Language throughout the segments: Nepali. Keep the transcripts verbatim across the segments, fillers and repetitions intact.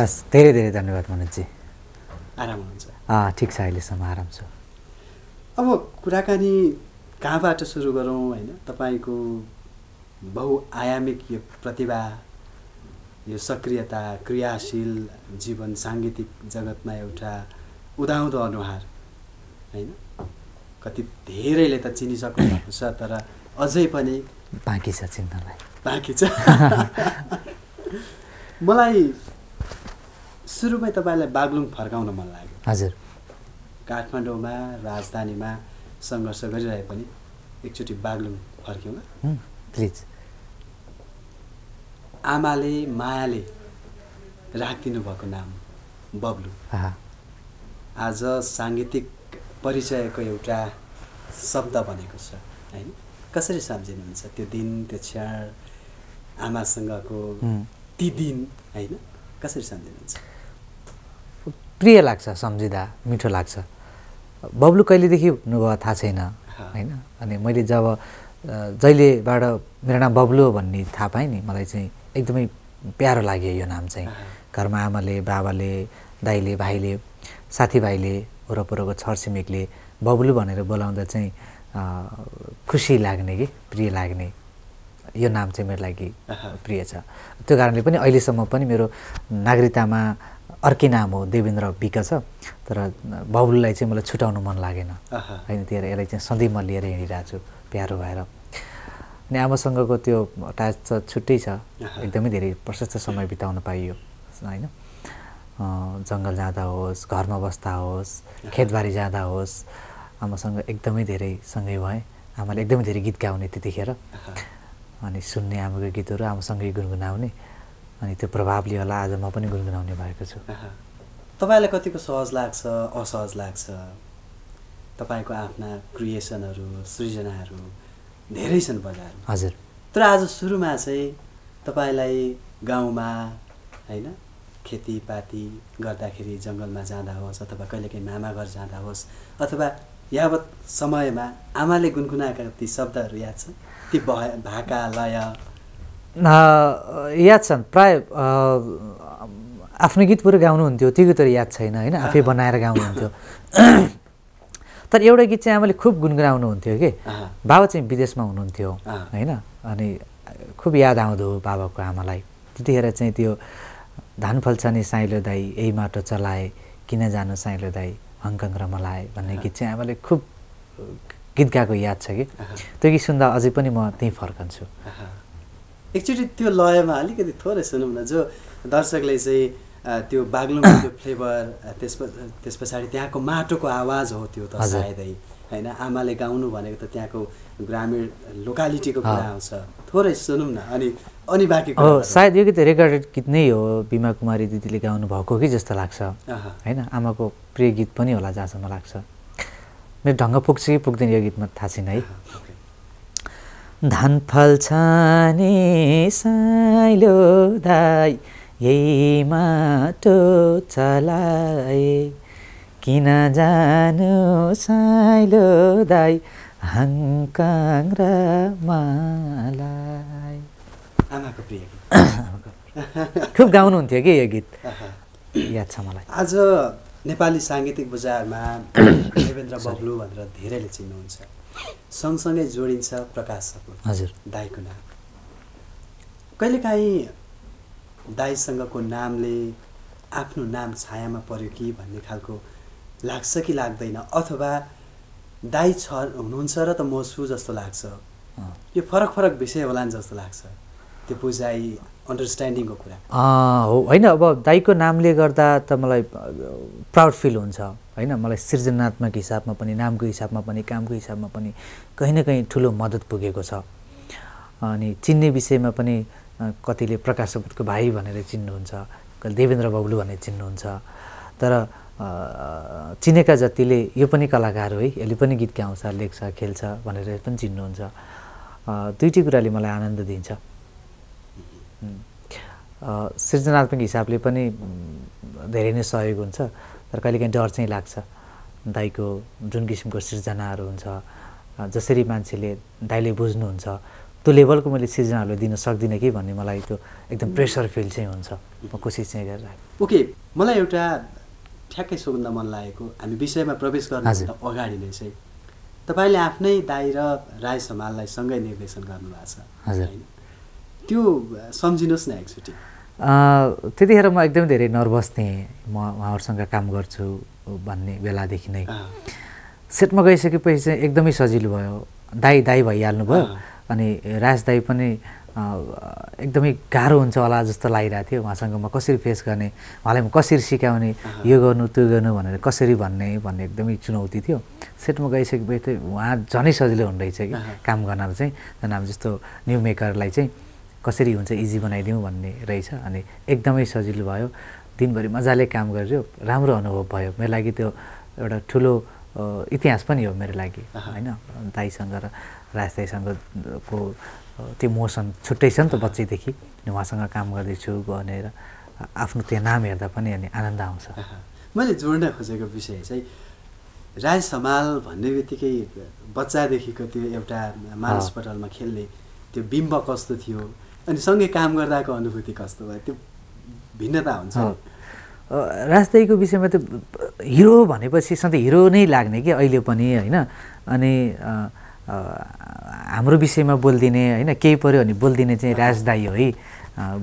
बस धेरै धेरै धन्यवाद मनोज जी आराम हुनुहुन्छ अ ठीक छ अहिलेसम्म आराम छु अब कुराकानी कहाँबाट सुरु गरौं हैन तपाईको बहुआयामिक यो प्रतिभा यो सक्रियता क्रियाशील जीवन सांगीतिक जगतमा एउटा उदाउँदो अनुहार हैन कति धेरैले त चिनि सक्नुहुन्छ तर अझै पनि बाँकी छ चिन्तालाई बाँकी छ मलाई सुरुमै तपाईलाई बागलुङ फर्काउन मन लाग्यो हजुर काठमाडौँमा राजधानीमा संघर्ष गरिरहे पनि एकचोटी बागलुङ फर्कियौ ल प्लिज आमाले मायाले राखिदिनु भएको नाम बब्लु आज सांगीतिक परिचयको एउटा शब्द बनेको छ हैन कसरी सम्झिनुहुन्छ त्यो दिन त्यो क्षण आमासँगको ती दिन हैन कसरी सम्झिनुहुन्छ प्रिय लाग्छ सम्झिदा मिठो लाग्छ बब्लु कहिले देखि हुनुभयो थाहा छैन हैन अनि मैले जब जहिलेबाट मेरो नाम बब्लु भन्ने थाहा पाएँ नि मलाई चाहिँ एकदमै प्यारो लाग्यो यो नाम चाहिँ घरमा आमाले बाबाले दाइले भाइले साथीभाइले वरपरको छरछिमेकले बब्लु भनेर बोलाउँदा चाहिँ खुसी लाग्ने के प्रिय लाग्ने यो नाम चाहिँ मेरो लागि प्रिय छ त्यो कारणले पनि अहिलेसम्म पनि मेरो नागरिकतामा अर्कै नाम हो देवेन्द्र बिक छ तर बब्लुलाई चाहिँ मलाई छुटाउनु मन लागेन हैन त्यही भएर यसलाई चाहिँ सधैँ म लिएर हिँडिरहेको छु प्यारो भएर अनि आमासँगको त्यो अट्याच छ छुट्टै छ एकदमै धेरै प्रशस्त समय बिताउन पाइयो हैन जंगल जाँदा होस् घरमा बस्दा होस् खेतबारी जाँदा होस् आमासँग एकदमै धेरै सँगै भए आमाले एकदमै धेरै गीत गाउने त्यतिखेर अनि सुन्ने आमाको गीतहरु आमासँगै गुनगुनाउने अनि त्यो प्रभावले होला आज म पनि गुनगुनाउने भएको छु तपाईलाई कतिको सहज लाग्छ असहज लाग्छ तपाईको आफ्ना क्रिएसनहरु सृजनाहरु धेरै छन् बजारमा हजुर तर आज सुरुमा चाहिँ तपाईलाई गाउँमा हैन खेतीपाती गर्दाखेरि जंगलमा जाँदा होस् अथवा कहिलेकाहीँ मामा घर जाँदा होस् अथवा यावत समयमा आमाले गुनगुनाएका ती शब्दहरु याद छन् ती भाका लय याद छन् प्राय आफ्नो गीत पुरै गाउनुहुन्थ्यो त्यो गीत याद छैन हैन आफै बनाएर गाउनुहुन्थ्यो तर एउटा गीत चाहिँ आमाले खूब गुनगुनाउनु हुन्थ्यो के बाबा चाहिँ विदेशमा हुनुहुन्थ्यो हैन अनि खूब याद आउँदो बाबाको आमालाई त्यतिखेर चाहिँ त्यो धान फल्छनी साइलो दाई यही माटो चलाए किन जानु साइलो दाई हङकङ र मलाई भन्ने गीत चाहिँ आमाले खूब गीत गाएको याद छ कि त्यो गीत सुन्दा अझै पनि म त्यही फर्कन्छु एकचोटी त्यो लयमा अलिकति थोरै सुनौँ न जो दर्शकले चाहिँ त्यो बागलुङको त्यो फ्लेभर त्यस पछाडि त्यहाँको माटोको आवाज हो त्यो त सायदै हैन आमाले गाउनु भनेको त त्यहाँको ग्रामीण लोकालिटीको कुरा आउँछ थोरै सुनौँ न अनि अनि बाकी हो सायद यो गीत रेकर्डेड गीत नै हो बिमा कुमारी दिदीले गाउनु भएको कि जस्तो लाग्छ हैन आमाको प्रिय गीत पनि होला जहाँसम्म लाग्छ मेरो ढंग पुग्छ कि पुग्दैन यो गीतमा थाहा छैन है धान फल्छनी साइलो दाई यही माटो चलाए किन जानु साइलो दाई हङकङ र मलाई आमाको प्रिय गीत खूब गाउनुहुन्थ्यो कि यो गीत याद छ मलाई आज नेपाली सांगीतिक बजारमा देवेन्द्र बब्लु भनेर धेरैले चिन्नुहुन्छ सँगसँगै जोडिन्छ प्रकाश सपुत हजुर दाइको नाम कहिलेकाहीँ दाइसँगको नामले आफ्नो नाम छायामा पर्यो कि भन्ने खालको लाग्छ कि लाग्दैन अथवा दाइ छ हुनुहुन्छ र त म छु जस्तो लाग्छ यो फरक फरक विषय होला नि जस्तो लाग्छ त्यो बुझाइ अन्डरस्ट्यान्डिङको कुरा हो हैन अब दाइको नामले गर्दा त मलाई प्राउड फिल हुन्छ हैन मलाई सृजनात्मक हिसाबमा पनि नामको हिसाबमा पनि कामको हिसाबमा पनि कहीँ न कहीँ ठुलो मद्दत पुगेको छ अनि चिन्ने विषयमा पनि कतिले प्रकाश सपुतको भाइ भनेर चिन्नुहुन्छ कहिले देवेन्द्र बब्लु भन्ने चिन्नुहुन्छ तर चिनेका जतिले यो पनि कलाकार हो है यसले पनि गीत गाउँछ लेख्छ खेल्छ भनेर पनि चिन्नुहुन्छ दुईटी कुराले मलाई आनन्द दिन्छ सृजनात्मक हिसाबले पनि धेरै नै सहयोग हुन्छ तर कहिलेकाहीँ डर चाहिँ लाग्छ दाइको जुन किसिमको सृजनाहरू हुन्छ जसरी मान्छेले दाइले बुझ्नुहुन्छ त्यो लेभलको मैले सिजनहरु दिन सक्दिन के भन्ने मलाई त्यो एकदम प्रेसर फिल चाहिँ हुन्छ म कोसिस चाहिँ गरिरहेको ओके मलाई एउटा ठ्याक्कै सोध्न मन लागेको हामी विषयमा प्रवेश गर्नुभन्दा अगाडि नै चाहिँ तपाईले आफ्नै दाइ र राय समाललाई सँगै निर्देशन गर्नुभएको छ हजुर त्यो समझिनुहोस् न एकचोटी अ त्यतिखेर म एकदम धेरै नर्भस थिए म उहाँहरुसँग काम गर्छु भन्ने बेलादेखि नै सेटमा गइसकेपछि चाहिँ एकदमै सजिलो भयो दाइ दाइ भइहाल्नु भयो अनि राज दाइ पनि एकदमै गाह्रो हुन्छ होला जस्तो लागिरा थियो उहाँसँग म कसरी फेस गर्ने उहाँलाई म कसरी सिकाउने यो गर्नु त्यो गर्नु भनेर कसरी भन्ने भन्ने एकदमै चुनौती थियो सेटमा गइसकेपछि उहाँ झनै सजिलो हुन रहेछ कि काम गर्न चाहिँ हामी जस्तो न्यू मेकरलाई चाहिँ कसरी हुन्छ इजी बनाइदिउँ भन्ने रहेछ अनि एकदमै सजिलो भयो दिनभरि मजाले काम गर्यो राम्रो अनुभव भयो मेरो लागि त्यो एउटा ठुलो इतिहास पनि हो मेरो लागि हैन दाइसँग र राजदाइसँगको त्यो मोसन छुट्टै छ नि त बच्चैदेखि उहाँसँग काम गर्दैछु भनेर आफ्नो त्यो नाम हेर्दा पनि अनि आनन्द आउँछ मैले जोड्न खोजेको विषय चाहिँ राज समाल भन्ने बित्तिकै बच्चादेखिको त्यो एउटा मानस पटलमा खेल्ने त्यो बिम्ब कस्तो थियो अनि सँगै काम गर्दाको अनुभूति कस्तो भयो त्यो भिन्नता हुन्छ राजदाइको विषयमा त हिरो भनेपछि सधैँ हिरो नै लाग्ने कि अहिले पनि हैन अनि हाम्रो विषयमा बोल्दिने हैन केही पर्यो अनि बोल्दिने चाहिँ राजदाइ हो है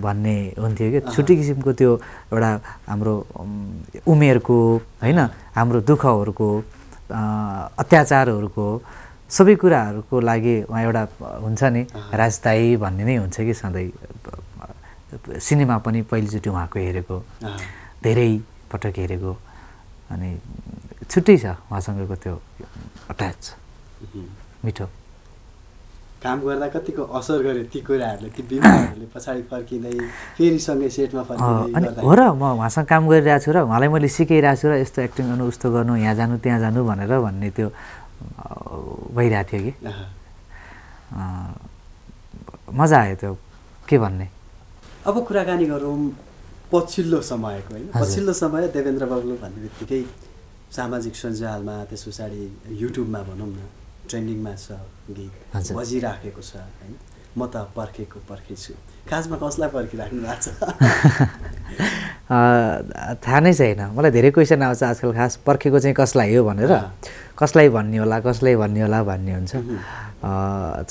भन्ने हुन्थ्यो के छुट्टै किसिमको त्यो एउटा हाम्रो उमेरको हैन हाम्रो दुःखहरुको अत्याचारहरुको सबै कुराहरुको लागि उहाँ एउटा हुन्छ नि राजदाइ भन्ने नै हुन्छ कि सधैँ सिनेमा पनि पहिलोचोटी उहाँको हेरेको धेरै पटक हेरेको अनि छुट्टै छ उहाँसँगको त्यो अट्याच मिठो काम गर्दा कतिको असर गर्यो ती कुराहरुले ती बिमारहरुले पछाडी फर्किदै फेरि सँगै सेटमा फर्किदै अनि हो र म उहाँसँग काम गरिरहेको छु र उहाँलाई मैले सिकाइरहेको छु र यस्तो एक्टिङ गर्नु उस्तो गर्नु यहाँ जानु त्यहाँ जानु भनेर भन्ने त्यो भइरहेको थियो कि मजा आयो त्यो के भन्ने अब कुराकानी गरौँ पछिल्लो समयको हैन पछिल्लो समय देवेन्द्र बाबुले भन्ने बित्तिकै सामाजिक सञ्जालमा त्यस पछाडी युट्युबमा भनौँ न ट्रेन्डिङमा छ गीत बजिराखेको छ हैन म त पर्खेको पर्खेछु खासमा कसलाई पर्खिराख्नु भएको छ थाहा नै छैन मलाई धेरै क्वेसन आउँछ आजकल खास पर्खेको चाहिँ कसलाई हो भनेर कसलाई भन्ने होला कसलाई भन्ने होला भन्ने हुन्छ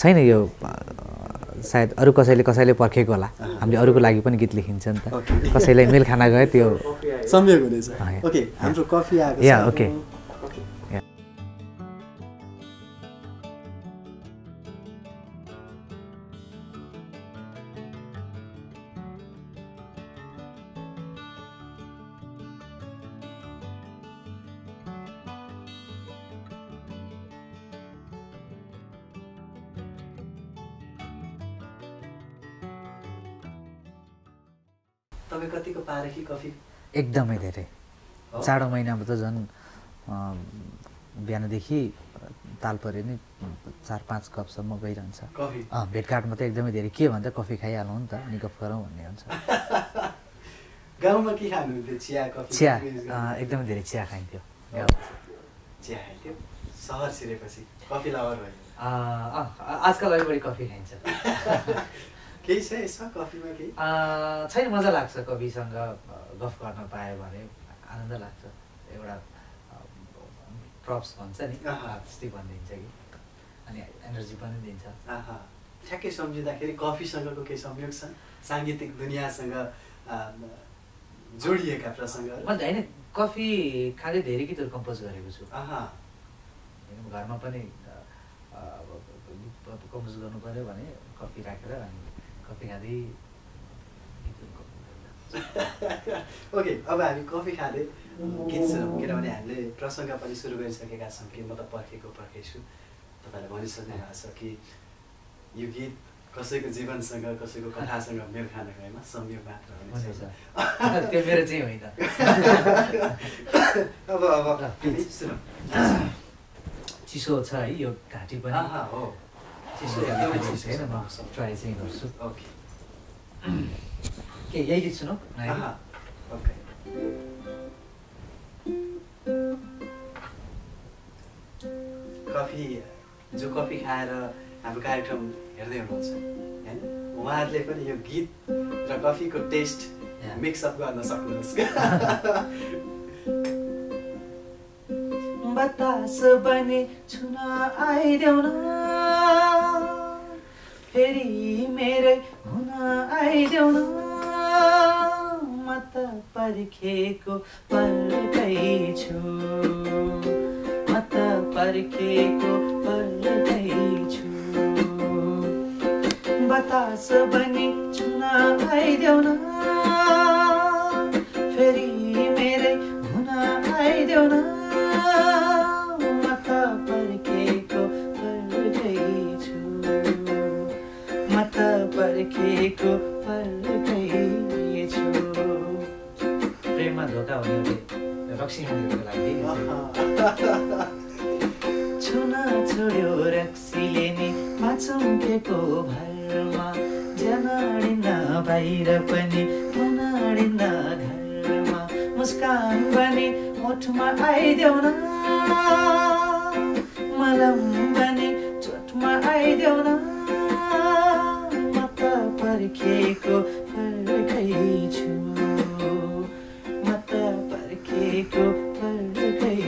छैन यो सायद अरू कसैले कसैले पर्खेको होला हामीले अरूको लागि पनि गीत लेखिन्छ नि त कसैलाई मेल खाना गयो त्यो सम्झेको हुँदैछ ओके हाम्रो कफी आएको छ या ओके एकदमै धेरै जाडो महिनामा त झन् बिहानदेखि तालपरे नै चार पाँच कपसम्म गइरहन्छ भेटघाटमा त एकदमै धेरै के भन्छ कफी खाइहालौँ नि त अनि गफ गरौँ भन्ने हुन्छ गाउँमा के खानुहुन्थ्यो चिया कफी चिया एकदमै धेरै चिया खाइन्थ्यो चिया खाइन्थ्यो सहर छिरेपछि कफी लभर भयो आजकल अलि बढी कफी खाइन्छ केही छ यसमा कफीमा केही छैन मजा लाग्छ कफीसँग गफ गर्न पायो भने आनन्द लाग्छ एउटा प्रप्स भन्छ नि त्यस्तै भनिदिन्छ कि अनि एनर्जी पनि दिन्छ ठ्याक्कै सम्झिँदाखेरि कफीसँगको केही संयोग छ साङ्गीतिक दुनियाँसँग जोडिएका प्रसङ्गहरू होइन कफी खाँदै धेरै गीतहरू कम्पोज गरेको छु घरमा पनि कम्पोज गर्नु पऱ्यो भने कफी राखेर अनि कफी खाँदै ओके अब हामी कफी खाँदै गीत सुनौँ किनभने हामीले प्रसङ्ग पनि सुरु गरिसकेका छौँ कि म त पर्खेको पर्खेछु तपाईँलाई भनिसक्नु भएको छ कि यो गीत कसैको जीवनसँग कसैको कथासँग मेल खान गएमा संयोग मात्र हुनेछ त्यो मेरो चाहिँ होइन अब अब सुनौँ चिसो छ है यो घाँटी पनि हो ट्राई चाहिँ गर्छु के यही गीत सुनौ कफी जो कफी खाएर हाम्रो कार्यक्रम हेर्दै हुनुहुन्छ हैन उहाँहरूले पनि यो गीत र कफीको टेस्ट मिक्स अप गर्न सक्नुहुन्छ बतास बने छुना आइदेऊ न फेरि मेरे हुन आइदेऊ न मत परखेको पर्दै छु मत परखेको पर्दै छु बतास बने छुना आइदेऊ न फेरि मेरे हुन आइदेऊ न को प्रेममा धोका हुने रक्सी खानेको लागि छुन छोड्यो रक्सीले नि माचुम्केको भरमा जनाडिन बाहिर पनि मनाडिन घरमा मुस्कान बने ओठमा आइदेऊ न मलम बने चोटमा आइदेऊ न परखेको पर्खै छु म त परखेको पर्खै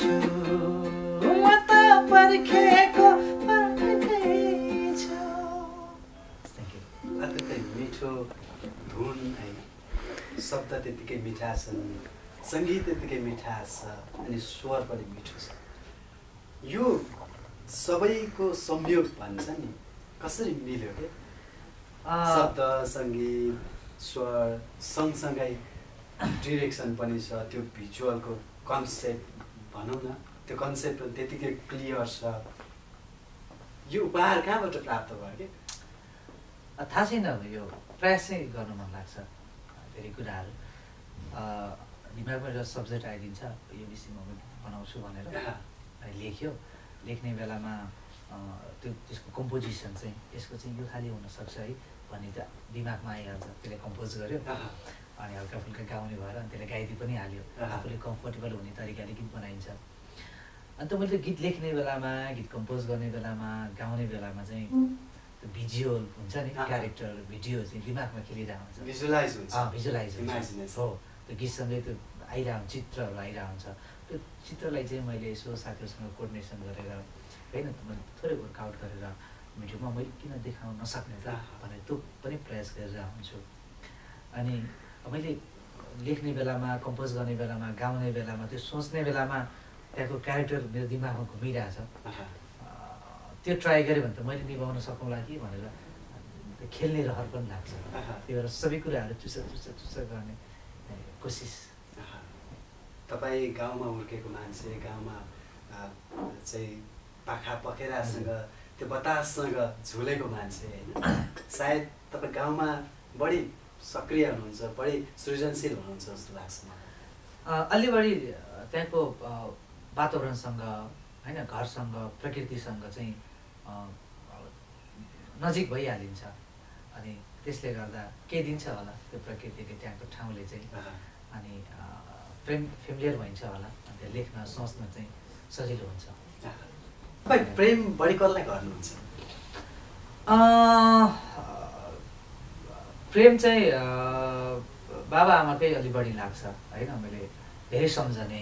छु म त परखेको पर्खै छु थ्यांक यू अत्यन्तै मिठो धुन है शब्द त्यतिकै मिठा छन् संगीत त्यतिकै मिठा छ अनि स्वर पनि मिठो छ यो सबैको संयोग भन्छ नि कसरी मिल्यो के शब्द संगीत स्वर सँगसँगै डिरेक्सन पनि छ त्यो भिजुअलको कन्सेप्ट भनौँ न त्यो कन्सेप्ट त्यतिकै क्लियर छ यो उपहार कहाँबाट प्राप्त भयो के थाहा छैन यो प्रयासै गर्न मन लाग्छ धेरै कुराहरू दिमागमा जो सब्जेक्ट आइदिन्छ यो विषयमा म बनाउँछु भनेर लेख्यो लेख्ने बेलामा त्यो त्यसको कम्पोजिसन चाहिँ यसको चाहिँ यो खाली हुन सक्छ है भन्ने त दिमागमा आइहाल्छ त्यसले कम्पोज गर्यो अनि हल्का फुल्का गाउने भएर अनि त्यसले गाइदि पनि हाल्यो आफूले कम्फोर्टेबल हुने तरिकाले गीत बनाइन्छ अनि त मैले गीत लेख्ने बेलामा गीत कम्पोज गर्ने बेलामा गाउने बेलामा चाहिँ त्यो भिजुअल हुन्छ नि क्यारेक्टर भिडियो चाहिँ दिमागमा खेलिरहेको हुन्छ भिजुलाइज हुन्छ भिजुलाइज हुन्छ हो त्यो गीतसँगै त्यो आइरहेको चित्रहरू आइरहेको हुन्छ त्यो चित्रलाई चाहिँ मैले यसो साथीहरूसँग कोर्डिनेसन गरेर हैन मैले थोरै वर्कआउट गरेर भिडियोमा मैले किन देखाउन नसक्ने त भनेर त्यो पनि प्रयास गरेर हुन्छु अनि मैले लेख्ने बेलामा कम्पोज गर्ने बेलामा गाउने बेलामा त्यो सोच्ने बेलामा त्यहाँको क्यारेक्टर मेरो दिमागमा घुमिरहेछ त्यो ट्राई गरे भने त मैले निभाउन सकौँला कि भनेर खेल्ने रहर पनि लाग्छ त्यही भएर सबै कुराहरू चुस्सा चुस्सा चुस्सा गर्ने कोसिस तपाईँ गाउँमा हुर्केको मान्छे गाउँमा चाहिँ पाखा पखेरासँग त्यो बताससँग झुलेको मान्छे हैन सायद तपाईँ गाउँमा बढी सक्रिय हुनुहुन्छ बढी सृजनशील हुनुहुन्छ जस्तो लाग्छ मलाई अलि बढी त्यहाँको वातावरणसँग हैन घरसँग प्रकृतिसँग चाहिँ नजिक भइहालिन्छ अनि त्यसले गर्दा के दिन्छ होला त्यो प्रकृतिले त्यहाँको ठाउँले चाहिँ अनि प्रेम फेमिलियर भइन्छ होला अनि त्यो लेख्न सोच्न चाहिँ सजिलो हुन्छ तपाईं प्रेम बढी कसलाई गर्नुहुन्छ प्रेम चाहिँ बाबा आमाकै अलि बढी लाग्छ हैन मैले धेरै सम्झने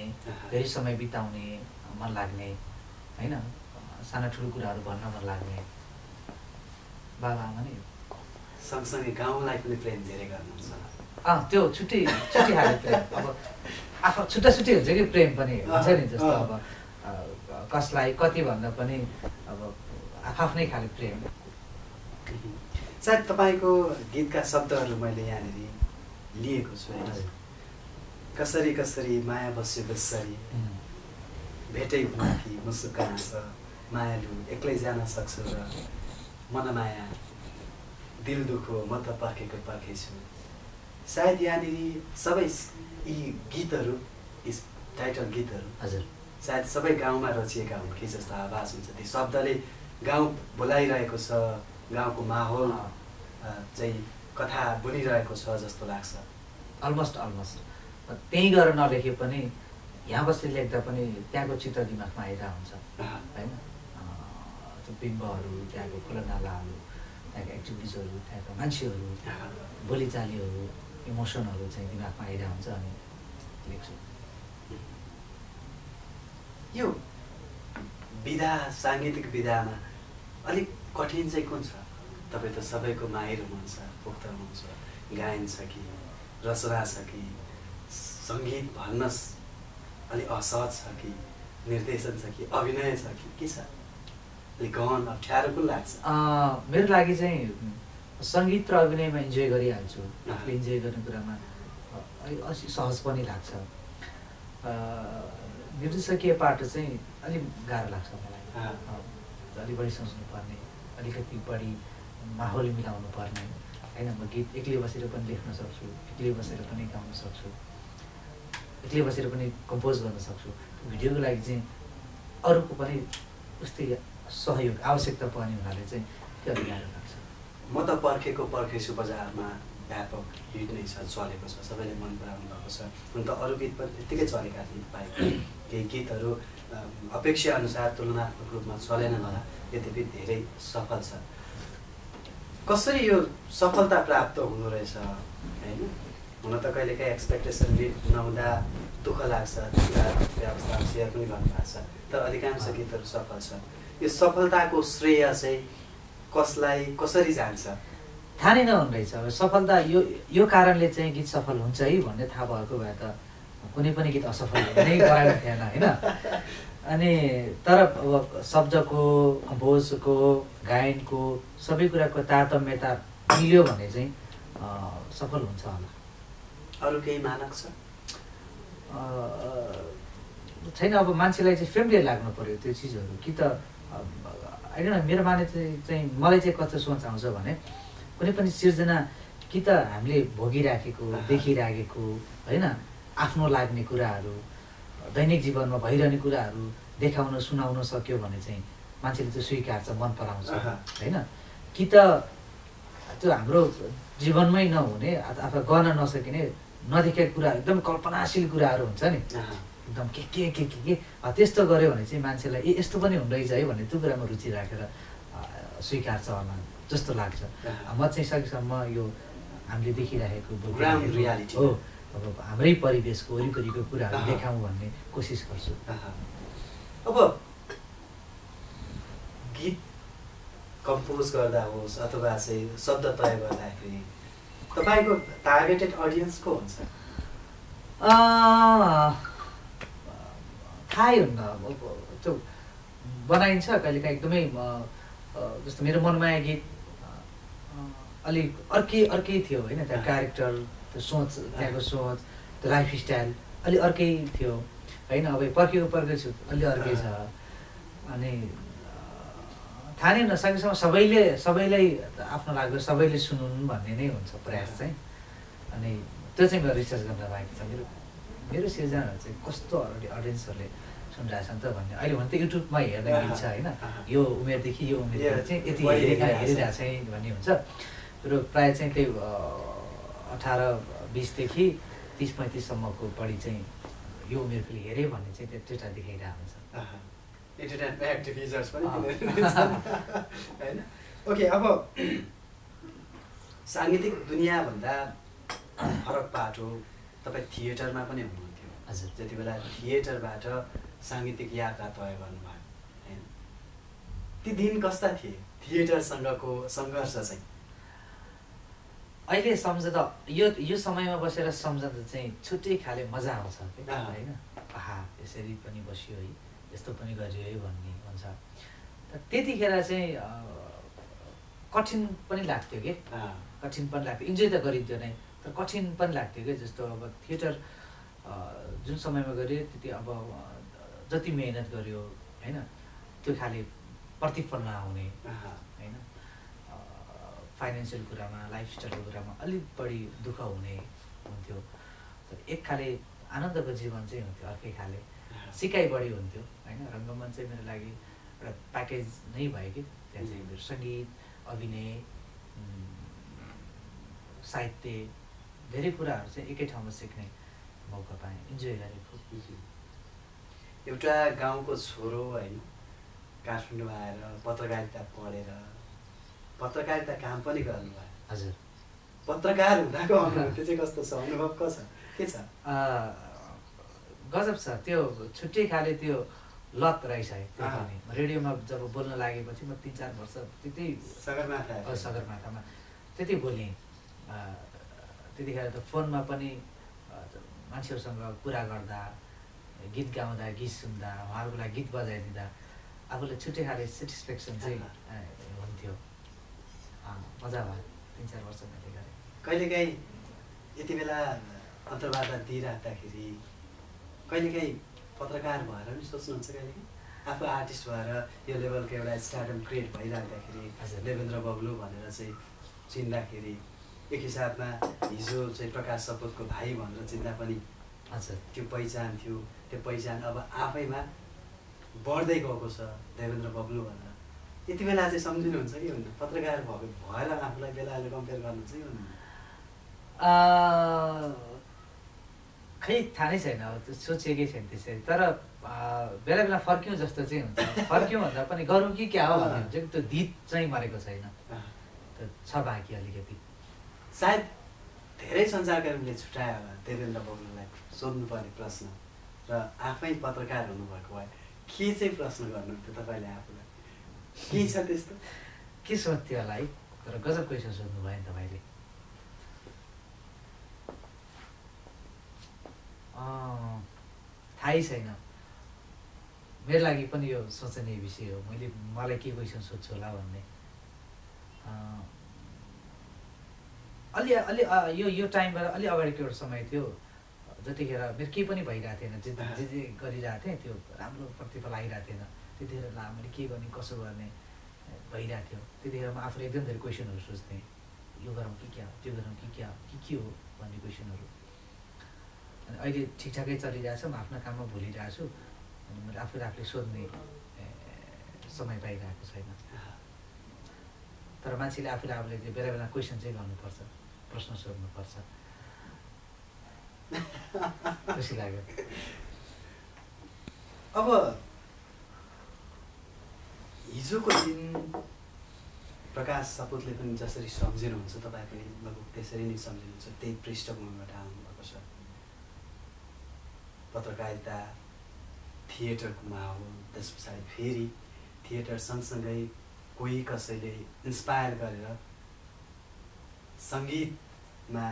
धेरै समय बिताउने मन लाग्ने हैन साना ठुलो कुराहरू भन्न मन लाग्ने बाबा आमा नि सँगसँगै गाउँलाई पनि प्रेम धेरै गर्नुहुन्छ अ त्यो छुट्टी छुट्टी हाले प्रेम अब आफू छुट्टा छुट्टी हुन्छ कि प्रेम पनि हुन्छ नि जस्तो अब कसलाई कति भन्दा पनि अब आफ्नै खाले प्रेम सायद तपाईको गीतका शब्दहरु मैले यहाँनेरि लिएको छु कसरी कसरी माया बस्यो बस्सरी भेटै भुकी मुस्कान्छ मायालु एक्लै जान सक्छ र मनमाया दिल दुखो म त पर्खेको पर्खे छु सायद यहाँनेरि सबै यी गीतहरु यस टाइटल गीतहरु हजुर सायद सबै गाउँमा रचिएका हुन् कि जस्तो आवाज हुन्छ त्यो शब्दले गाउँ बोलाइरहेको छ गाउँको माहौल चाहिँ कथा बोलिरहेको छ जस्तो लाग्छ अलमोस्ट अलमोस्ट त्यही गरेर नलेखे पनि यहाँ बसेर लेख्दा पनि त्यहाँको चित्र दिमागमा आइरहेको हुन्छ हैन त्यो बिम्बहरू त्यहाँको खोलानालाहरू त्यहाँको एक्टिभिटिजहरू त्यहाँको मान्छेहरू बोलीचालीहरू इमोसनहरू चाहिँ दिमागमा आइरहेको हुन्छ अनि लेख्छु यो विधा साङ्गीतिक विधामा अलिक कठिन चाहिँ कुन छ तपाईं त सबैको माहिर हुनुहुन्छ पोख्त हुनुहुन्छ गायन छ कि रचना छ कि संगीत भन्न अलि असहज छ कि निर्देशन छ कि अभिनय छ कि के छ अलि गहन अप्ठ्यारो कुन लाग्छ मेरो लागि चाहिँ संगीत र अभिनयमा इन्जोय गरिहाल्छु आफूले इन्जोय गर्ने कुरामा अलि सहज पनि लाग्छ निर्देशकीय पाटो चाहिँ अलि गाह्रो लाग्छ मलाई अलि बढी सोच्नुपर्ने अलिकति बढी माहौल मिलाउनु पर्ने हैन म गीत एक्लै बसेर पनि लेख्न सक्छु एक्लै बसेर पनि गाउन सक्छु एक्लै बसेर पनि कम्पोज गर्न सक्छु भिडियोको लागि चाहिँ अरूको पनि उस्तै सहयोग आवश्यकता पर्ने हुनाले चाहिँ त्यो गाह्रो लाग्छ म त पर्खेको पर्खेछु बजारमा व्यापक हिट नै छ चलेको छ सबैले मन पराउनु भएको छ अनि त अरू गीत पनि त्यतिकै चलेका थिए पाएको केही गीतहरू अपेक्षा अनुसार तुलनात्मक रूपमा चलेन होला यद्यपि धेरै सफल छ कसरी यो सफलता प्राप्त हुनु रहेछ हैन हुन त कहिलेकाहीँ एक्सपेक्टेसन मिट नहुँदा दुःख लाग्छ अवस्था सेयर पनि गर्नुपर्छ तर अधिकांश गीतहरू सफल छ यो सफलताको श्रेय चाहिँ कसलाई कसरी जान्छ थाहा नै नहुन रहेछ अब सफलता यो यो कारणले चाहिँ गीत सफल हुन्छ है भन्ने थाहा भएको भए त कुनै पनि गीत असफल हुनै गराएको थिएन हैन अनि तर अब शब्दको कम्पोजको गायनको सबै कुराको तारतम्यता मिल्यो भने चाहिँ सफल हुन्छ होला अरु केही मानक छ छैन अब मान्छेलाई चाहिँ फेमिलियर लाग्नु पर्यो त्यो चीजहरु कि त हैन मेरो माने चाहिँ मलाई चाहिँ कस्तो सोच आउँछ भने कुनै पनि सिर्जना कि त हामीले भोगिराखेको देखिराखेको हैन आफ्नो लाग्ने कुराहरु दैनिक जीवनमा भइरहने कुराहरु देखाउन सुनाउन सक्यो भने चाहिँ मान्छेले त्यो स्वीकार्छ मन पराउँछ हैन कि त त्यो हाम्रो जीवनमै नहुने अथवा गर्न नसकिने नदेखेको कुरा एकदम कल्पनाशील कुराहरु हुन्छ नि एकदम के के के के त्यस्तो गर्यो भने चाहिँ मान्छेलाई ए यस्तो पनि हुँदै जायो भने त्यो कुरामा रुचि राखेर स्वीकार्छ होला जस्तो लाग्छ म चाहिँ सकेसम्म यो हामीले देखिरहेको ग्राउन्ड रियालिटी हो अब हाम्रै परिवेशको वरिपरिको कुराहरु देखाउँ भन्ने कोसिस गर्छु अब गीत कम्पोज गर्दा होस् अथवा चाहिँ शब्द तय गर्दाखेरि तपाईको टार्गेटेड ऑडियन्स को हुन्छ अ थाहै हुन्न त्यो बनाइन्छ कहिलेकाहीँ एकदमै जस्तो मेरो मनमाया गीत अलि अर्कै अर्कै थियो हैन त्यो क्यारेक्टर त्यो सोच त्यहाँको सोच त्यो लाइफस्टाइल अलि अर्कै थियो हैन अब पर्खेको पर्खेछु अलि अर्कै छ अनि थाहा नै नसकेसम्म सबैले सबैलाई आफ्नो लाग्यो सबैले सुनुन् भन्ने नै हुन्छ प्रयास चाहिँ अनि त्यो चाहिँ मेरो रिसर्च गर्न बाँकी छ मेरो मेरो सिर्जनाहरू चाहिँ कस्तो अलरेडी अडियन्सहरूले सुनिरहेछ नि त भन्ने अहिले भने त युट्युबमा हेर्दा मिल्छ होइन यो उमेरदेखि यो उमेर चाहिँ यति हेरिरहेको छ भन्ने हुन्छ र प्रायः चाहिँ त्यही अठारह बीस देखि तीस पैंतीस सम्मको बढी चाहिँ यो उमेरकोले हेरे भन्ने चाहिँ त्यो डेटा देखाइरहेको हुन्छ इन्टरनेटमा एक्टिभ युजर्स पनि हैन ओके अब साङ्गीतिक दुनिया भन्दा फरक बाटो तपाई थिएटरमा पनि हुनुहुन्थ्यो हजुर त्यति बेला थिएटरबाट साङ्गीतिक यात्रा तय गर्नुभयो हैन ती दिन कस्ता थिए थिएटरसँगको संघर्ष चाहिँ अहिले सम्झदा यो यो समयमा बसेर सम्झदा चाहिँ छुट्टै खाले मजा आउँछ हैन आहा यसरी पनि बस्यो है यस्तो पनि गरियो है भन्ने हुन्छ तर त्यतिखेर चाहिँ कठिन पनि लाग्थ्यो के कठिन पनि लाग्थ्यो इन्जोय त गरिदियो नै तर कठिन पनि लाग्थ्यो के जस्तो अब थिएटर जुन समयमा गरे त्यति अब जति मेहनत गर्यो हैन त्यो खाले प्रतिफल नआउने हैन फाइनेन्शियल कुरामा लाइफस्टाइलको कुरामा अलिक बढी दुःख हुने हुन्थ्यो तर एक खाले आनन्दको जीवन चाहिँ हुन्थ्यो अर्कै खाले सिकाइ बढी हुन्थ्यो हैन रङ्गमञ्च चाहिँ मेरो लागि एउटा प्याकेज नै भयो कि त्यहाँ चाहिँ मेरो संगीत अभिनय साहित्य धेरै कुराहरू चाहिँ एकै ठाउँमा सिक्ने मौका पाएँ इन्जोय गरेको एउटा गाउँको छोरो हैन काठमाडौँमा आएर पत्रकारिता पढेर पत्रकारिता काम पनि गर्नुभयो हजुर पत्रकार हुँदाको अनुभव चाहिँ कस्तो छ अनुभव कस्तो के छ गजब छ त्यो छुट्टी खाले त्यो लत रहेछ त्यही रेडियोमा जब बोल्न लागेपछि म तीन चार वर्ष त्यतै सगरमाथा सगरमाथामा त्यतै बोल्ने त्यतिखेर त फोनमा पनि मान्छेहरुसँग कुरा गर्दा गीत गाउँदा गीत सुन्दा उहाँहरुको लागि गीत बजाइदिँदा आफूले छुट्टी खाले सेटिस्फ्याक्सन चाहिँ हुन्थ्यो मजा भयो तीन चार वर्ष मैले गरे कहिलेकाही यति बेला अन्तर्वार्ता दिइराख्दाखेरि कहिलेकाही पत्रकार भएर नि सोच्नुहुन्छ कहिलेकाही आफू आर्टिस्ट भएर यो लेभलको एउटा स्टारडम क्रिएट भइराख्दाखेरि देवेन्द्र बब्लु भनेर चाहिँ चिन्दाखेरि एक हिसाबमा हिजो चाहिँ प्रकाश सपोतको भाइ भनेर चिन्दा पनि हजुर त्यो पहिचान थियो त्यो पहिचान अब आफैमा बढ्दै गएको छ देवेन्द्र बब्लु भनेर यति बेला चाहिँ सम्झिनुहुन्छ कि भन्नु पत्रकार भए भएर आफूलाई बेलाले कम्पेयर गर्नु चाहिँ भन्नु अ खै थाहा छैन अब त्यो सोचेकै छैन त्यसरी तर बेला बेला फर्क्यौँ जस्तो चाहिँ हुन्छ फर्क्यौँ भन्दा पनि गरौँ कि क्या हो भन्ने हुन्छ त्यो धीत चाहिँ मरेको छैन त्यो छ बाँकी अलिकति सायद धेरै सञ्चारकर्मीले छुट्याए होला देवेन्द्र बब्लुलाई सोध्नुपर्ने प्रश्न र आफै पत्रकार हुनुभएको भए के चाहिँ प्रश्न गर्नुहुन्थ्यो तपाईँले आफूलाई के छ त्यस्तो के सोध्थ्यो होला है तर गजब क्वेसन सोध्नुभयो नि तपाईँले थाहै छैन मेरो लागि पनि यो सोच्ने विषय हो मैले मलाई के क्वेसन सोध्छु होला भन्ने अलि अलि यो यो टाइमबाट अलि अगाडिको एउटा समय थियो जतिखेर मेरो केही पनि भइरहेको थिएन जे जे जे गरिरहेको थिएँ त्यो राम्रो प्रतिफल आइरहेको थिएन त्यतिखेर ला मैले के गर्ने कसो गर्ने भइरहेको थियो त्यतिखेर म आफूले एकदम धेरै क्वेसनहरू सोच्थेँ यो गरौँ कि क्या हो त्यो गरौँ कि क्या हो कि के हो भन्ने क्वेसनहरू अनि अहिले ठिकठाकै चलिरहेको छ म आफ्नो काममा भुलिरहेको छु अनि मैले आफूले आफूले सोध्ने समय पाइरहेको छैन तर मान्छेले आफूले आफूले त्यो बेला बेला क्वेसन चाहिँ गर्नुपर्छ प्रश्न सोध्नु पर्छ खुसी लाग्यो अब हिजोको दिन प्रकाश सपोतले पनि जसरी सम्झिनुहुन्छ तपाईँ पनि लगभग त्यसरी नै सम्झिनुहुन्छ त्यही पृष्ठभूमिबाट आउनुभएको छ पत्रकारिता थिएटरकोमा हो त्यस पछाडि फेरि थिएटर सँगसँगै कोही कसैले इन्सपायर गरेर संगीतमा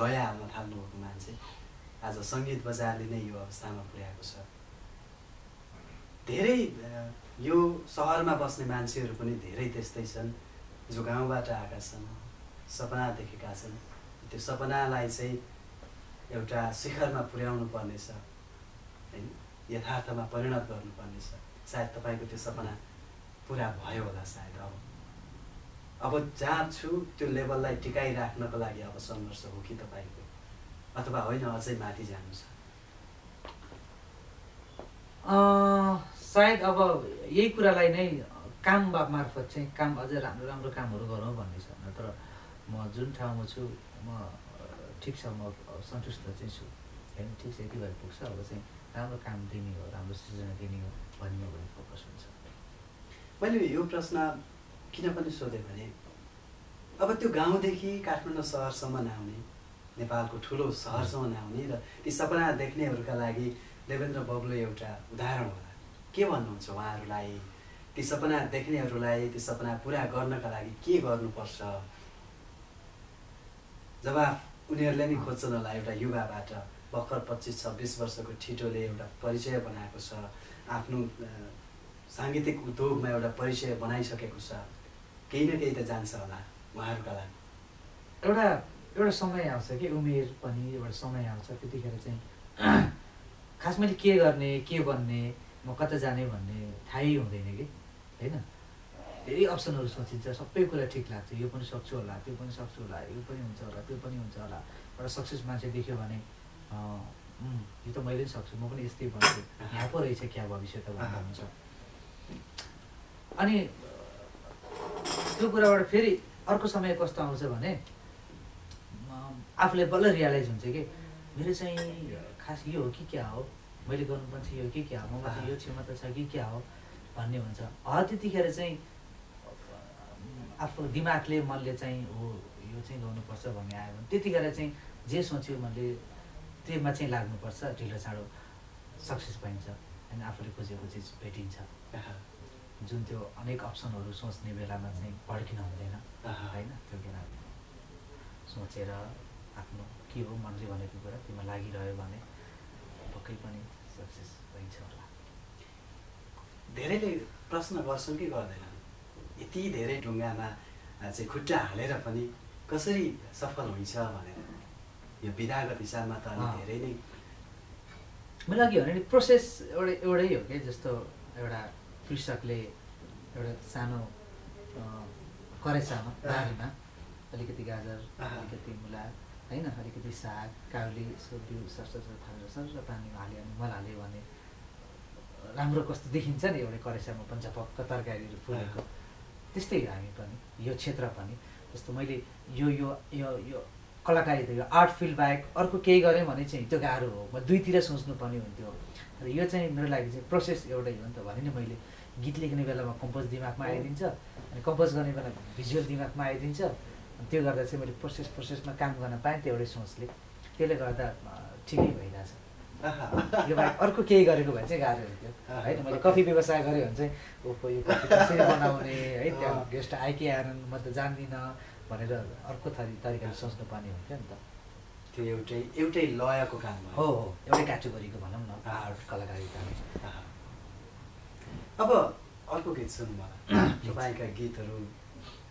लय हाल्न थाल्नुभएको मान्छे आज संगीत बजारले नै यो अवस्थामा पुर्याएको छ धेरै यो सहरमा बस्ने मान्छेहरू पनि धेरै त्यस्तै छन् जो गाउँबाट आएका छन् सपना देखेका छन् त्यो सपनालाई चाहिँ एउटा शिखरमा पुर्याउनु पर्नेछ हैन यथार्थमा परिणत गर्नुपर्नेछ सायद तपाईको त्यो सपना पुरा भयो होला सायद अब अब जहाँ छु त्यो लेभललाई टिकाइराख्नको लागि अब सङ्घर्ष हो कि तपाईँको अथवा होइन अझै माथि जानु छ सायद अब यही कुरालाई नै काम मार्फत चाहिँ काम अझै राम्रो राम्रो कामहरू गरौँ भन्ने छ नत्र म जुन ठाउँमा छु म ठिक छ म सन्तुष्ट चाहिँ छु होइन ठिक छ यति भए पुग्छ अब चाहिँ राम्रो काम दिने हो राम्रो सृजना दिने हो भन्ने भने फोकस हुन्छ मैले यो प्रश्न किन पनि सोधेँ भने अब त्यो गाउँदेखि काठमाडौँ सहरसम्म नआउने नेपालको ठुलो सहरसम्म नआउने र ती सपना देख्नेहरूका लागि देवेन्द्र बब्लु एउटा उदाहरण होला के भन्नुहुन्छ उहाँहरूलाई ती सपना देख्नेहरूलाई ती सपना पुरा गर्नका लागि के गर्नुपर्छ जब उनीहरूले नि खोज्छन् होला एउटा युवाबाट भर्खर पच्चिस छब्बिस वर्षको ठिटोले एउटा परिचय बनाएको छ आफ्नो साङ्गीतिक उद्योगमा एउटा परिचय बनाइसकेको छ केही न केही त जान्छ होला उहाँहरूका लागि एउटा एउटा समय आउँछ कि उमेर पनि एउटा समय आउँछ त्यतिखेर चाहिँ खास मैले के गर्ने के बन्ने म कता जाने भन्ने थाहै हुँदैन कि होइन धेरै अप्सनहरू सोचिन्छ सबै कुरा ठिक लाग्छ यो पनि सक्छु होला त्यो पनि सक्छु होला यो पनि हुन्छ होला त्यो पनि हुन्छ होला एउटा सक्सेस मान्छे देख्यो भने यो त मैले पनि सक्छु म पनि यस्तै भन्छु यहाँ पो रहेछ क्या भविष्य त भन्दा हुन्छ अनि त्यो कुराबाट फेरि अर्को समय कस्तो आउँछ भने आफूले बल्ल रियलाइज हुन्छ कि मेरो चाहिँ खास यो हो कि क्या हो मैले गर्नुपर्छ यो कि क्या हो म माथि यो क्षमता छ कि क्या हो भन्ने हुन्छ अ त्यतिखेर चाहिँ आफ्नो दिमागले मनले चाहिँ हो यो चाहिँ गर्नुपर्छ भन्ने आयो भने त्यतिखेर चाहिँ जे सोच्यो मनले त्यसमा चाहिँ लाग्नुपर्छ ढिलो चाँडो सक्सेस पाइन्छ अनि आफूले खोजेको चिज भेटिन्छ जुन त्यो अनेक अप्सनहरु सोच्ने बेलामा चाहिँ भड्किन हुँदैन हैन त्यो किन सोचेर आफ्नो के हो मनले भनेको कुरा त्यसमा लागिरह्यो भने पक्कै पनि सक्सेस हुन्छ होला धेरैले प्रश्न गर्छन् कि गर्दैनन् यति धेरै ढुङ्गामा चाहिँ खुट्टा हालेर पनि कसरी सफल हुन्छ भनेर यो विधागत हिसाबमा त अनि धेरै नै मलाई के भने प्रोसेस एउटा एउटै हो के जस्तो एउटा कृषकले एउटा सानो करेसामा बारीमा अलिकति गाजर अलिकति मुला हैन अलिकति साग काउली सोब्यु सरसर थालेर सरसर पानीमा हाल्यो अनि मल हाल्यो भने राम्रो कस्तो देखिन्छ नि एउटा करेसामा पञ्चपक्क तरकारीहरु फुलेको त्यस्तै हामी पनि यो क्षेत्र पनि जस्तो मैले यो यो यो यो कलाकारिता यो आर्ट फिल्ड बाहेक अर्को केही गरे भने चाहिँ त्यो गाह्रो हो म दुईतिर सोच्नु पर्ने हुन्थ्यो र यो चाहिँ मेरो लागि चाहिँ प्रोसेस एउटै हो नि त भने नि मैले गीत लेख्ने बेलामा कम्पोज दिमागमा आइदिन्छ अनि कम्पोज गर्ने बेलामा भिजुअल दिमागमा आइदिन्छ अनि त्यो गर्दा चाहिँ मैले प्रोसेस प्रोसेसमा काम गर्न पाएँ त्यो एउटै सोचले त्यसले गर्दा ठिकै भइराछ यो बाहेक अर्को केही गरेको भए चाहिँ गाह्रो हुन्थ्यो हैन मैले कफी व्यवसाय गरे भने चाहिँ ओहो यो कफी कसरी बनाउने है त्यहाँ गेस्ट आएकै आएनन् म त जान्दिनँ भनेर अर्को थरी तरिकाले सोच्नु पर्ने हुन्थ्यो नि त त्यो एउटै एउटै लयको काम हो हो एउटै क्याटेगोरीको भनौँ न आर्ट कलाकारिता अब अर्को गीत सुन्नु मलाई तपाईँका गीतहरू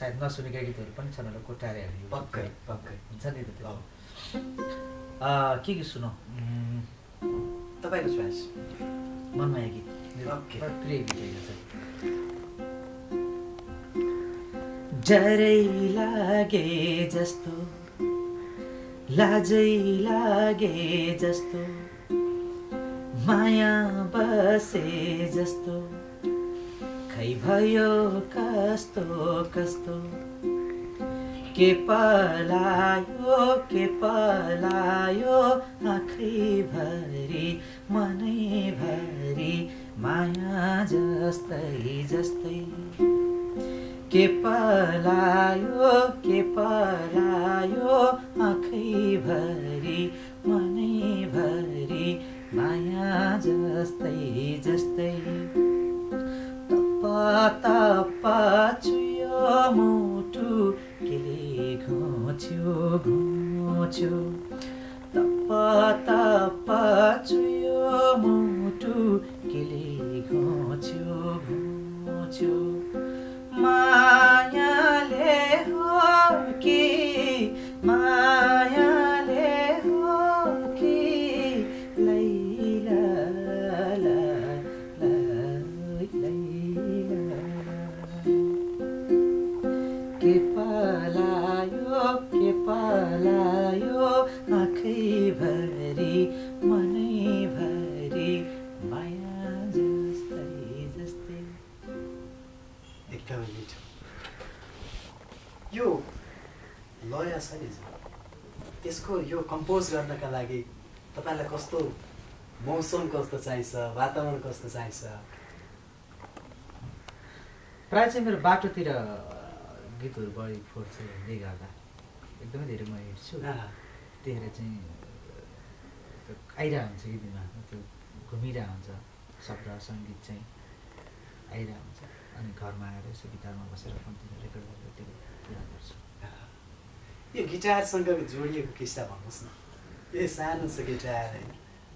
सायद नसुनेका गीतहरु पनि छन् र कोटारे हामी पक्कै पक्कै हुन्छ नि त्यो अ के के सुनौ तपाईको चोइस मनमा यो गीत ओके प्रिय गीत छ डरै लागे जस्तो लाजै लागे जस्तो माया बसे जस्तो खै भयो कस्तो कस्तो के पलायो के पलायो आँखै भरि मनै भरि माया जस्तै जस्तै के पलायो के पलायो आँखै भरि मनै भरि माया जस्तै जस्तै तप तप छुयो मुटु केले घोच्यो घोच्यो तप तप छुयो मुटु केले घोच्यो घोच्यो मायाले हो कि मायाले हो कि लैला ला लैला के पलायो के पलायो आँखै भरि मनै भरि माया जस्तै जस्तै एकदम यो लय सही त्यसको यो कम्पोज गर्नका लागि तपाईलाई कस्तो मौसम कस्तो चाहिन्छ वातावरण कस्तो चाहिन्छ प्राय चाहिँ मेरो बाटोतिर गीतहरू बढी फोर्छ भन्दै गर्दा एकदमै धेरै म हिँड्छु त्यतिखेर चाहिँ आइरह हुन्छ कि दिमागमा त्यो घुमिरह हुन्छ शब्द सङ्गीत चाहिँ आइरह हुन्छ अनि घरमा आएर यसो गिटारमा बसेर कम्तीमा रेकर्ड गरेर त्यो कुरा गर्छु यो गिटारसँग जोडिएको किस्सा भन्नुहोस् न ए सानो छ गिटार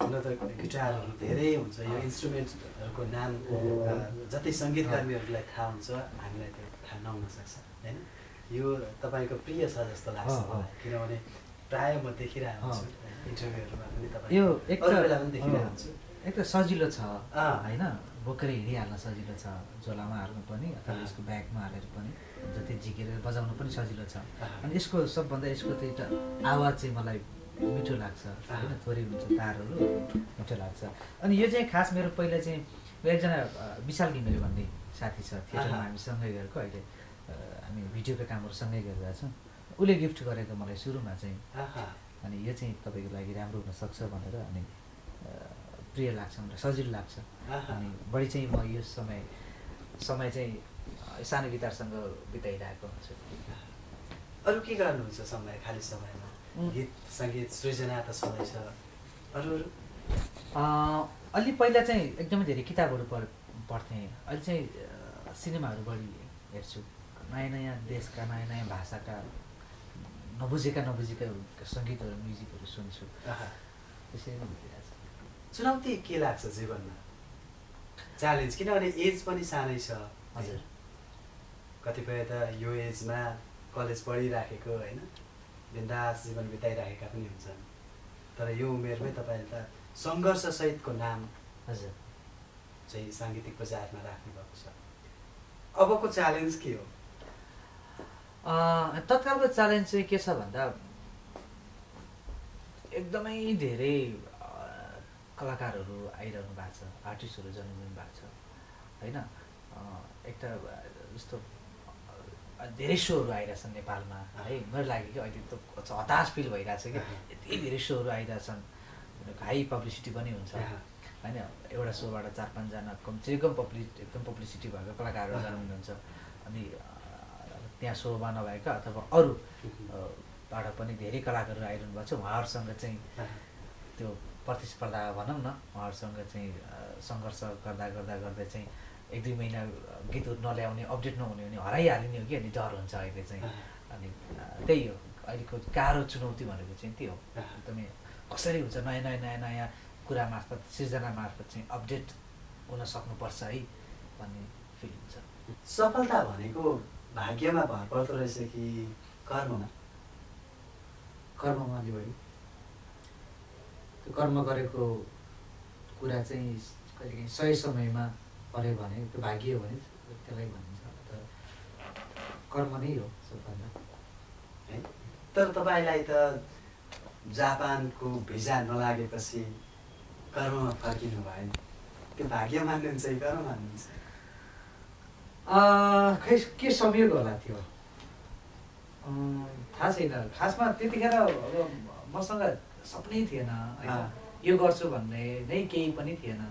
हुन त गिटारहरू धेरै हुन्छ यो इन्स्ट्रुमेन्टहरूको नाम जति सङ्गीतकर्मीहरूलाई थाहा हुन्छ हामीलाई त्यो थाहा नहुन सक्छ हैन यो तपाईँको प्रिय छ जस्तो लाग्छ किनभने प्रायः म देखिरहेको हुन्छु इन्टरभ्यूहरूमा पनि तपाईँ यो एक बेला पनि देखिरहेको हुन्छु एक सजिलो छ हैन बोकेर हिँडिहाल्न सजिलो छ झोलामा हाल्नु पनि अथवा यसको ब्यागमा हालेर पनि जति झिकेर बजाउनु पनि सजिलो छ अनि यसको सबभन्दा यसको त्यो आवाज चाहिँ मलाई मिठो लाग्छ हैन थोरै हुन्छ तारहरु मिठो लाग्छ अनि यो चाहिँ खास मेरो पहिला चाहिँ एकजना विशाल घिमिरे भन्ने साथी छ थिएटरमा हामी सँगै गरेको अहिले हामी भिडियोको कामहरु सँगै गरिरहेका छौं उले गिफ्ट गरेको मलाई सुरुमा चाहिँ अनि यो चाहिँ तपाईको लागि राम्रो हुन सक्छ भनेर अनि प्रिय लाग्छ मलाई सजिलो लाग्छ अनि बढी चाहिँ म यो समय समय चाहिँ सानो गिटारसँग बिताइरहेको हुन्छु अरु के गर्नुहुन्छ समय खाली समयमा गीत संगीत सृजना त सबै छ अरु अ अलि पहिला चाहिँ एकदमै धेरै किताबहरु पढ्थे अहिले चाहिँ सिनेमाहरु बढी हेर्छु नयाँ नयाँ देशका नयाँ नयाँ भाषाका नबुझेका नबुझेका संगीतहरु म्युजिकहरु सुन्छु त्यसैले चुनौती के लाग्छ जीवनमा च्यालेन्ज किनभने एज पनि सानै छ हजुर कतिपय त यो एजमा कलेज पढिराखेको हैन बिन्दास जीवन बिताइराखेका पनि हुन्छन् तर यो उमेरमै तपाईले त संघर्ष सहितको नाम हजुर चाहिँ संगीतिक बजारमा राख्नु भएको छ अबको च्यालेन्ज के हो अ तत्कालको च्यालेन्ज चाहिँ के छ भन्दा एकदमै धेरै कलाकारहरु आइरहनु भएको छ आर्टिस्टहरु जन्मिनु भएको छ हैन एउटा जस्तो धेरै शोहरु आइराछन् नेपालमा है मलाई लाग्यो कि अहिले त हताश फिल भइरा छ कि यति धेरै शोहरु आइराछन् हाई पब्लिसिटी पनि हुन्छ हैन एउटा शोबाट चार पाँच जना कमसेकम पब्लिसिटी एकदम पब्लिसिटी भएको कलाकारहरु जन्मिनु हुन्छ अनि त्यहाँ शोभा नभएका अथवा अरु बाट पनि धेरै कलाकारहरु आइरहनु भएको छ उहाँहरुसँग चाहिँ त्यो प्रतिस्पर्धा भनौं न उहाँहरुसँग चाहिँ संघर्ष गर्दा गर्दा गर्दै चाहिँ एक दुई महिना गीत नल्याउने अपडेट नहुने भने हराइहालिने हो कि अनि डर हुन्छ अहिले चाहिँ अनि त्यही हो अहिलेको गाह्रो चुनौती भनेको चाहिँ त्यही हो एकदमै कसरी हुन्छ नयाँ नयाँ नयाँ नयाँ कुरा मार्फत सृजना मार्फत चाहिँ अपडेट हुन सक्नुपर्छ है भन्ने फिल हुन्छ सफलता भनेको भाग्यमा भर पर्दो रहेछ कि कर्ममा कर्ममा भयो त्यो कर्म गरेको कुरा चाहिँ कहिलेकाहीँ सही समयमा पऱ्यो भने त्यो भाग्य हो भने त्यसलाई भनिन्छ तर कर्म नै हो सबभन्दा है तर तपाईलाई त जापानको भिजा नलागेपछि कर्ममा फर्किनु भयो त्यो भाग्य मान्नुहुन्छ कि कर्म मान्नुहुन्छ अ खै के संयोग होला त्यो थाहा छैन खासमा त्यतिखेर अब मसँग सपनै थिएन यो गर्छु भन्ने नै केही पनि थिएन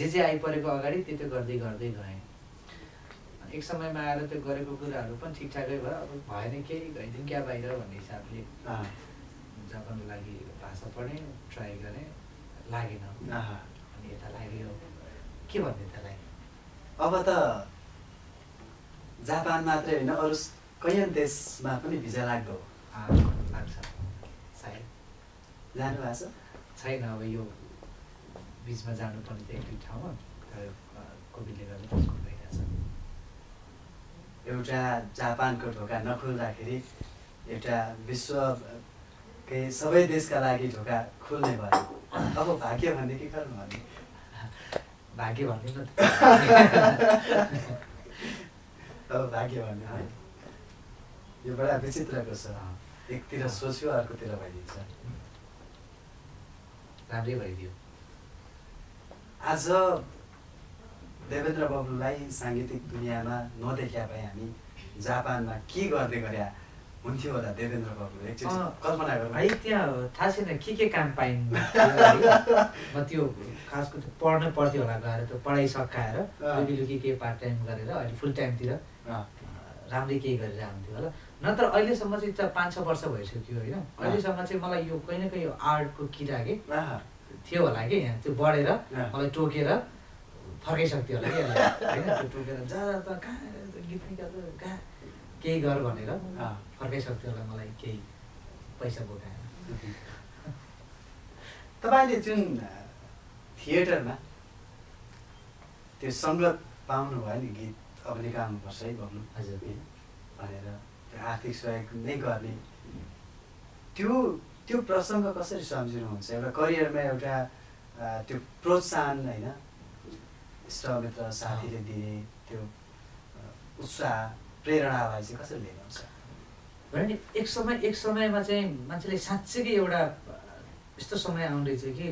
जे जे आइपरेको अगाडि त्यो गर्दै गर्दै गएँ एक समयमा आएर त्यो गरेको कुराहरू पनि ठिकठाकै भयो अब भएन केही गइदिन क्या बाहिर भन्ने हिसाबले जापानको लागि भाषा पढेँ ट्राई गरेँ लागेन अनि यता लाग्यो के भन्ने त्यसलाई अब त जापान मात्रै हैन अरु कयन देशमा पनि भिजा लाग्दो लाग्छ सायद जानु भएको छैन अब यो बीचमा जानु पनि एक दुई ठाउँमा कोभिडले गर्दा त्यसको भइरहेछ एउटा जापानको ढोका नखुल्दाखेरि एउटा विश्वकै सबै देशका लागि ढोका खुल्ने भयो अब भाग्य भन्ने के गर्नु भने भाग्य भन्दिन त भाग्य भन्ने है यो बडा विचित्रको छ एकतिर सोच्यो अर्कोतिर भइदिन्छ राम्रै भइदियो आज देवेन्द्र बाबुलाई सांगीतिक दुनियामा नदेख्या भए हामी जापानमा के गर्दै गरे हुन्थ्यो होला देवेन्द्र बाबुले एकचोटि कल्पना गर्नु भाइ त्यहाँ थाहा छैन के के काम पाइन् म त्यो खासको पढ्न पर्थ्यो होला गएर त्यो पढाइ सकाएर बेलुकी के पार्ट टाइम गरेर अहिले फुल टाइमतिर राम्रै केही गरेर हुन्थ्यो होला नत्र अहिलेसम्म चाहिँ पाँच छ वर्ष भइसक्यो होइन अहिलेसम्म चाहिँ मलाई यो कहीँ न कहीँ यो आर्टको किरा के थियो होला कि यहाँ त्यो बढेर मलाई टोकेर फर्काइसक्थ्यो होला कि होइन त्यो टोकेर जा त कहाँ गीत निकाल्छ कहाँ केही गर भनेर फर्काइसक्थ्यो होला मलाई केही पैसा बोकाएर तपाईँले जुन थिएटरमा त्यो सङ्गत पाउनुभयो नि गीत अब निकाल्नुपर्छ है भन्नु हजुर भनेर आर्थिक सहयोग नै गर्ने त्यो त्यो प्रसङ्ग कसरी सम्झिनुहुन्छ एउटा करियरमा एउटा त्यो प्रोत्साहन हैन इष्टमित्र साथीले दिने त्यो उत्साह प्रेरणा भए चाहिँ कसरी लिनुहुन्छ भने एक समय एक समयमा चाहिँ मान्छेले साच्चै एउटा यस्तो समय आउँदै छ कि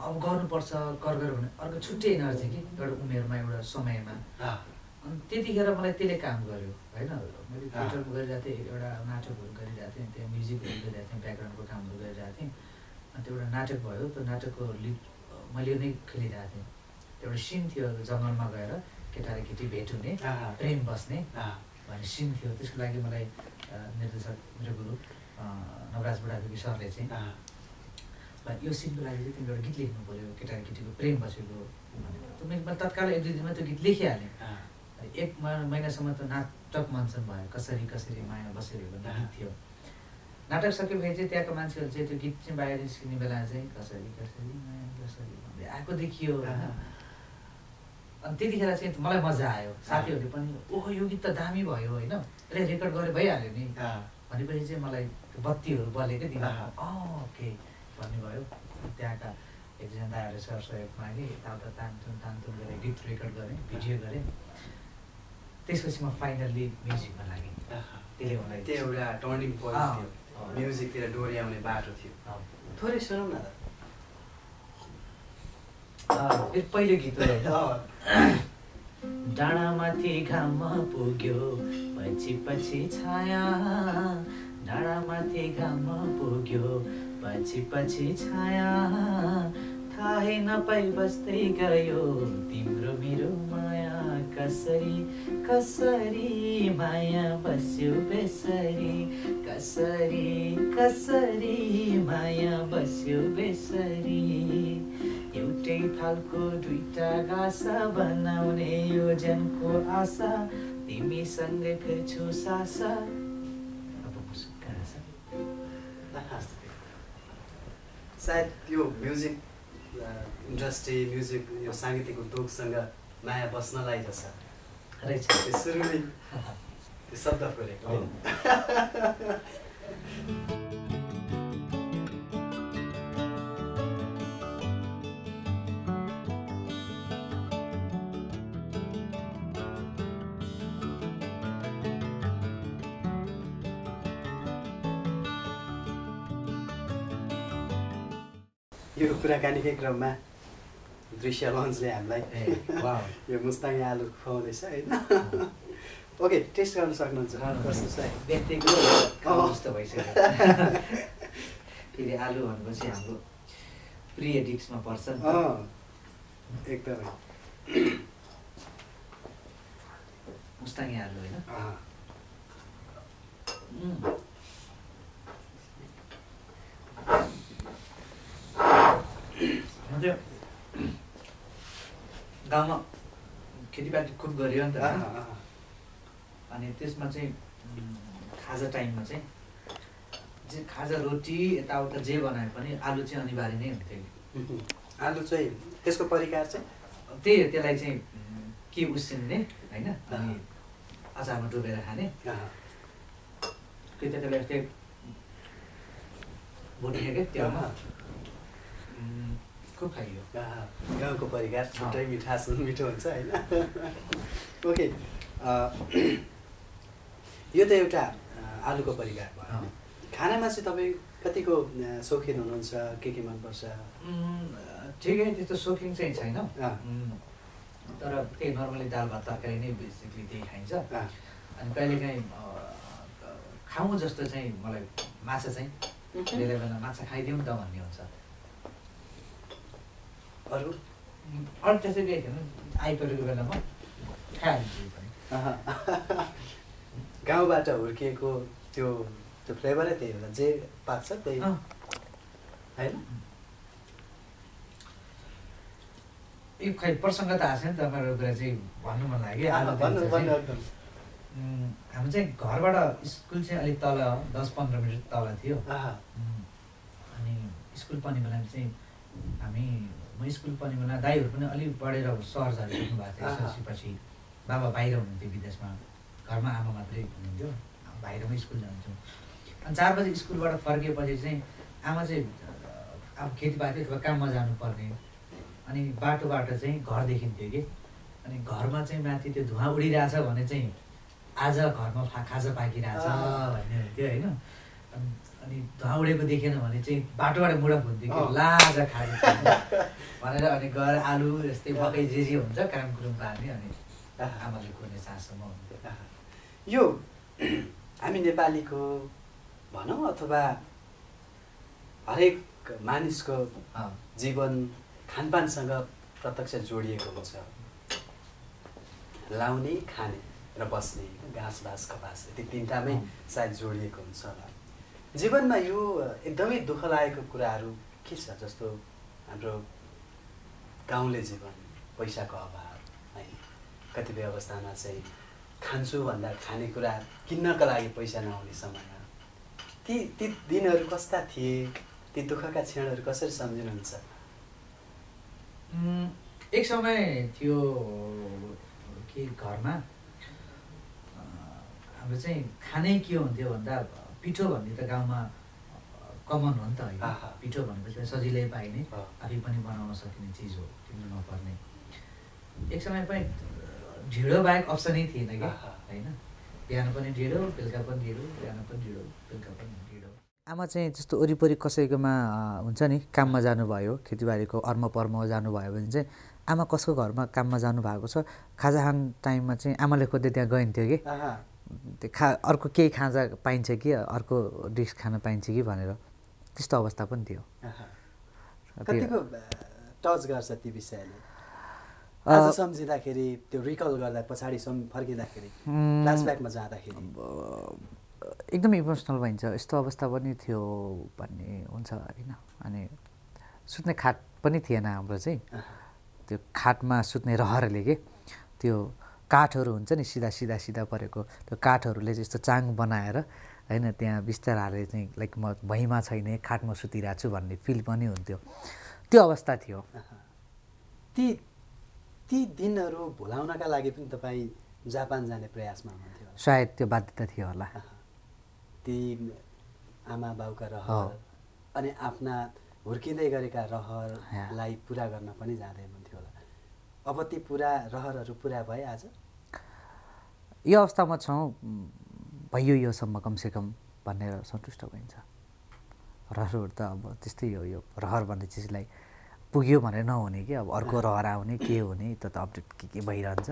अब गर्नुपर्छ गर्गर भने अर्को छुट्टै एनर्जी कि एउटा उमेरमा एउटा समयमा अनि त्यतिखेर मलाई त्यसले काम गर्यो हैन मैले थिएटर गरिरहेको थिएँ एउटा नाटकहरू गरिरहेको थिएँ त्यहाँ म्युजिकहरू गरिरहेको थिएँ ब्याकग्राउन्डको कामहरू गरिरहेको थिएँ अनि त्यो एउटा नाटक भयो त्यो नाटकको लिड मैले नै खेलिरहेको थिएँ एउटा सिन थियो जङ्गलमा गएर केटा र केटी भेट हुने प्रेम बस्ने भन्ने सिन थियो त्यसको लागि मलाई निर्देशक मेरो गुरु नवराज बुढाथोकी सरले चाहिँ यो सिनको लागि चाहिँ तिमीले एउटा गीत लेख्नु पर्यो केटा र केटीको प्रेम बसेको भनेर मैले तत्काल एक दुई दिनमा त्यो गीत लेखिहालेँ एक महिनासम्म त नाटक मञ्चन भयो कसरी कसरी माया बसेर भन्ने गीत थियो नाटक सकेपछि चाहिँ त्यहाँको मान्छेहरू चाहिँ त्यो गीत चाहिँ बाहिर निस्किने बेला चाहिँ कसरी कसरी माया बसेर भन्दै आएको देखियो अनि त्यतिखेर चाहिँ मलाई मजा आयो साथीहरूले पनि ओहो यो गीत त दामी भयो होइन अरे रेकर्ड गरेर भइहाल्यो नि भनेपछि चाहिँ मलाई बत्तीहरू बलेकै दिन ओके भन्ने भयो त्यहाँका एकजना दाइहरू सर सहयोग मागे यताउता तानतुन तानतुन गरेर गीत रेकर्ड गरेँ भिडियो गरेँ त्यसपछि म फाइनल्ली म्युजिकमा लागेँ त्यसले मलाई त्यो एउटा टर्निङ पोइन्ट थियो म्युजिकतिर डोर्याउने बाटो थियो थोरै सुनौँ न त पहिलो गीत हो डाँडामाथि घाम पुग्यो पछि पछि छाया डाँडामाथि घाम पुग्यो पछि पछि छाया थाहै नपाई बस्दै गयो तिम्रो मेरो माया कसरी कसरी माया बस्यो बेसरी कसरी कसरी माया बस्यो बेसरी एउटै फालको दुईटा गासा बनाउने यो जनको आशा तिमीसँगै फेर्छु सासा सायद यो म्युजिक इन्डस्ट्री म्युजिक यो संगीत को टोकसँग माया बस्नलाई जस रहेछ त्यसरी नै त्यो शब्द फरेको हो यो कुराकानीकै क्रममा दृश्य लन्चले हामीलाई यो मुस्ताङ आलु खुवाउँदैछ होइन ओके टेस्ट गर्न सक्नुहुन्छ कस्तो छ व्यक्तिको कस्तो भइसक्यो फेरि आलु भनेपछि हाम्रो प्रिय डिक्समा पर्छ एकदमै मुस्ताङ आलु होइन त्यो गाउँमा खेतीपाती खुब गऱ्यो नि त अनि त्यसमा चाहिँ खाजा टाइममा चाहिँ जे खाजा रोटी यताउता जे बनाए पनि आलु चाहिँ अनिवार्य नै हुन्थ्यो आलु चाहिँ त्यसको परिकार चाहिँ त्यही हो त्यसलाई चाहिँ के उसिन्ने होइन अनि अचारमा डुबेर खाने त्यही त त्यसलाई यस्तै भुट्ने के त्यसमा खुब खाइयो गाउँको परिकार छुट्टै मिठास मिठो हुन्छ होइन ओके यो त एउटा आलुको परिकार भयो खानामा चाहिँ तपाईँ कतिको शौखिन हुनुहुन्छ के के मनपर्छ ठिकै त्यस्तो शौखिन चाहिँ छैन तर त्यही नर्मली दाल भात तरकारी नै बेसिकली त्यही खाइन्छ अनि कहिलेकाहीँ खाउँ जस्तो चाहिँ मलाई माछा चाहिँ बेला बेला माछा खाइदिउँ त भन्ने हुन्छ अरु अरु त्यसै गए थिएन आइपरेको बेलामा गाउँबाट हुर्किएको त्यो त्यो फ्लेभरै त्यही होला जे पाक्छ त्यही होइन यो खै प्रसङ्ग त आएको छ नि त मेरो कुरा चाहिँ भन्नु मन लाग्यो हामी चाहिँ घरबाट स्कुल चाहिँ अलिक तल दस पन्ध्र मिनट तल थियो अनि स्कुल पढ्ने बेलामा चाहिँ हामी म स्कुल पढ्ने बेला दाइहरू पनि अलिक बढेर सहर झार पुग्नु भएको थियो त्यसपछि बाबा बाहिर हुनुहुन्थ्यो विदेशमा घरमा आमा मात्रै हुनुहुन्थ्यो बाहिरमै स्कुल जान्थ्यौँ अनि चार बजी स्कुलबाट फर्किएपछि चाहिँ आमा चाहिँ अब खेतीपाती अथवा काममा जानुपर्ने अनि बाटोबाट चाहिँ घर देखिन्थ्यो के अनि घरमा चाहिँ माथि त्यो धुवा उडिरहेछ भने चाहिँ आज घरमा खाजा पाकिरहेछ भन्ने हुन्थ्यो हैन अनि धुवा उडेको देखेन भने चाहिँ बाटोबाट मुडा फुल्थ्यो के ला आज खाजा भनेर अनि घर आलु जस्तै मकै जे जे हुन्छ काम कुरुम पार्ने अनि आमाले कुर्ने सासम्म हुन्थ्यो यो हामी नेपालीको भनौँ अथवा हरेक मानिसको जीवन खानपानसँग प्रत्यक्ष जोडिएको हुन्छ लाउने खाने र बस्ने घाँस बाँस कपास यति तिनटामै सायद जोडिएको हुन्छ होला जीवनमा यो एकदमै दुःख लागेको कुराहरू के छ जस्तो हाम्रो गाउँले जीवन पैसाको अभाव है कतिपय अवस्थामा चाहिँ खान्छु भन्दा खानेकुरा किन्नका लागि पैसा नहुने समयमा ती ती दिनहरू कस्ता थिए ती दुःखका क्षणहरू कसरी सम्झिनुहुन्छ एक समय थियो कि घरमा हाम्रो चाहिँ खानै के हुन्थ्यो भन्दा पिठो भन्ने त गाउँमा कमन हो नि त हैन पिठो भनेपछि सजिलै पाइने आफै पनि बनाउन सकिने चीज हो किन्न नपर्ने एक समय पनि ढिडो बाहेक अप्सनै थिएन के हैन बिहान पनि ढिडो बेलुका पनि ढिडो बिहान पनि ढिडो बेलुका पनि ढिडो आमा चाहिँ जस्तो वरिपरि कसैकोमा हुन्छ नि काममा जानुभयो खेतीबारीको अर्मपर्म जानुभयो भने चाहिँ आमा कसको घरमा काममा जानुभएको छ खाजा खान टाइममा चाहिँ आमाले खोज्दै त्यहाँ गइन्थ्यो कि त्यो खा अर्को केही खाजा पाइन्छ कि अर्को डिस खान पाइन्छ कि भनेर त्यस्तो अवस्था पनि थियो कतिको टच गर्छ ती विषयले आज सम्झिँदाखेरि त्यो रिकल गर्दा पछाडी फर्किँदाखेरि फ्ल्यासब्याकमा जाँदाखेरि एकदम इमोसनल भइन्छ यस्तो अवस्था पनि थियो भन्ने हुन्छ हैन अनि सुत्ने खाट पनि थिएन हाम्रो चाहिँ त्यो खाटमा सुत्ने रहरले के त्यो काठहरू हुन्छ नि सिधा सिधा सिधा परेको त्यो काठहरूले चाहिँ यस्तो चाङ बनाएर हैन त्यहाँ बिस्तार हालेर चाहिँ लाइक म भैँमा छैन खाटमा सुतिरहेको छु भन्ने फिल पनि हुन्थ्यो त्यो अवस्था थियो ती ती दिनहरू भुलाउनका लागि पनि तपाईँ जापान जाने प्रयासमा हुनुहुन्थ्यो सायद त्यो बाध्यता थियो होला ती आमा बाउका रहर अनि आफ्ना हुर्किँदै गरेका रहरलाई पूरा गर्न पनि जाँदै हुन्थ्यो होला अब ती पुरा रहरहरू पुरा भए आज यो अवस्थामा छौँ भयो योसम्म कमसेकम भनेर सन्तुष्ट भइन्छ रहरहरू त अब त्यस्तै हो यो रहर भन्ने चिजलाई पुग्यो भनेर नहुने कि अब अर्को रहर आउने के हुने त त अपडेट के के भइरहन्छ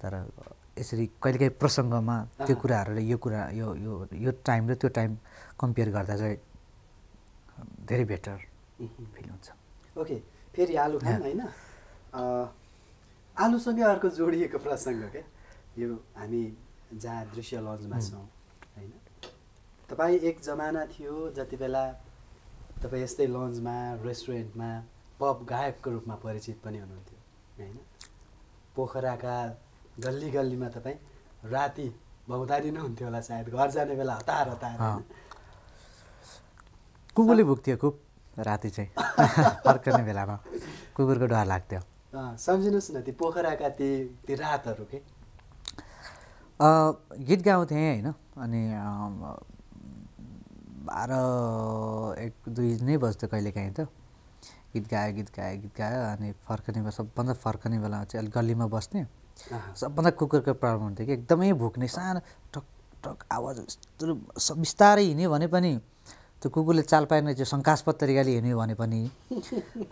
तर यसरी कहिलेकाहीँ प्रसङ्गमा त्यो कुराहरूले यो कुरा यो यो यो टाइम र त्यो टाइम कम्पेयर गर्दा चाहिँ धेरै बेटर फिल हुन्छ ओके फेरि आलु खान हैन आलुसँगै अर्को जोडिएको प्रसङ्ग के यो हामी जहाँ दृश्य लन्चमा छौँ हैन तपाईँ एक जमाना थियो जति बेला तपाईँ यस्तै लन्चमा रेस्टुरेन्टमा पप गायकको रूपमा परिचित पनि हुनुहुन्थ्यो हैन पोखराका गल्ली गल्लीमा तपाईँ राति भौतारी नहुन्थ्यो होला सायद घर जाने बेला हतार हतार कुकुरले भुक्थ्यो खुब राति चाहिँ फर्कने बेलामा कुकुरको डर लाग्थ्यो सम्झिनुहोस् न ती पोखराका ती ती रातहरू के गीत गाउँथेँ होइन अनि बाह्र एक दुई नै बज्थ्यो कहिलेकाहीँ त गीत गायो गीत गायो गीत गायो अनि फर्कने बेला सबभन्दा फर्कने बेलामा चाहिँ अलिक गल्लीमा बस्ने सबभन्दा कुकुरको प्रब्लम हुन्थ्यो कि एकदमै भुक्ने सानो टक टक आवाज यस्तो बिस्तारै हिँड्यो भने पनि त्यो कुकुरले चाल पाएन त्यो शङ्कास्पद तरिकाले हिँड्यो भने पनि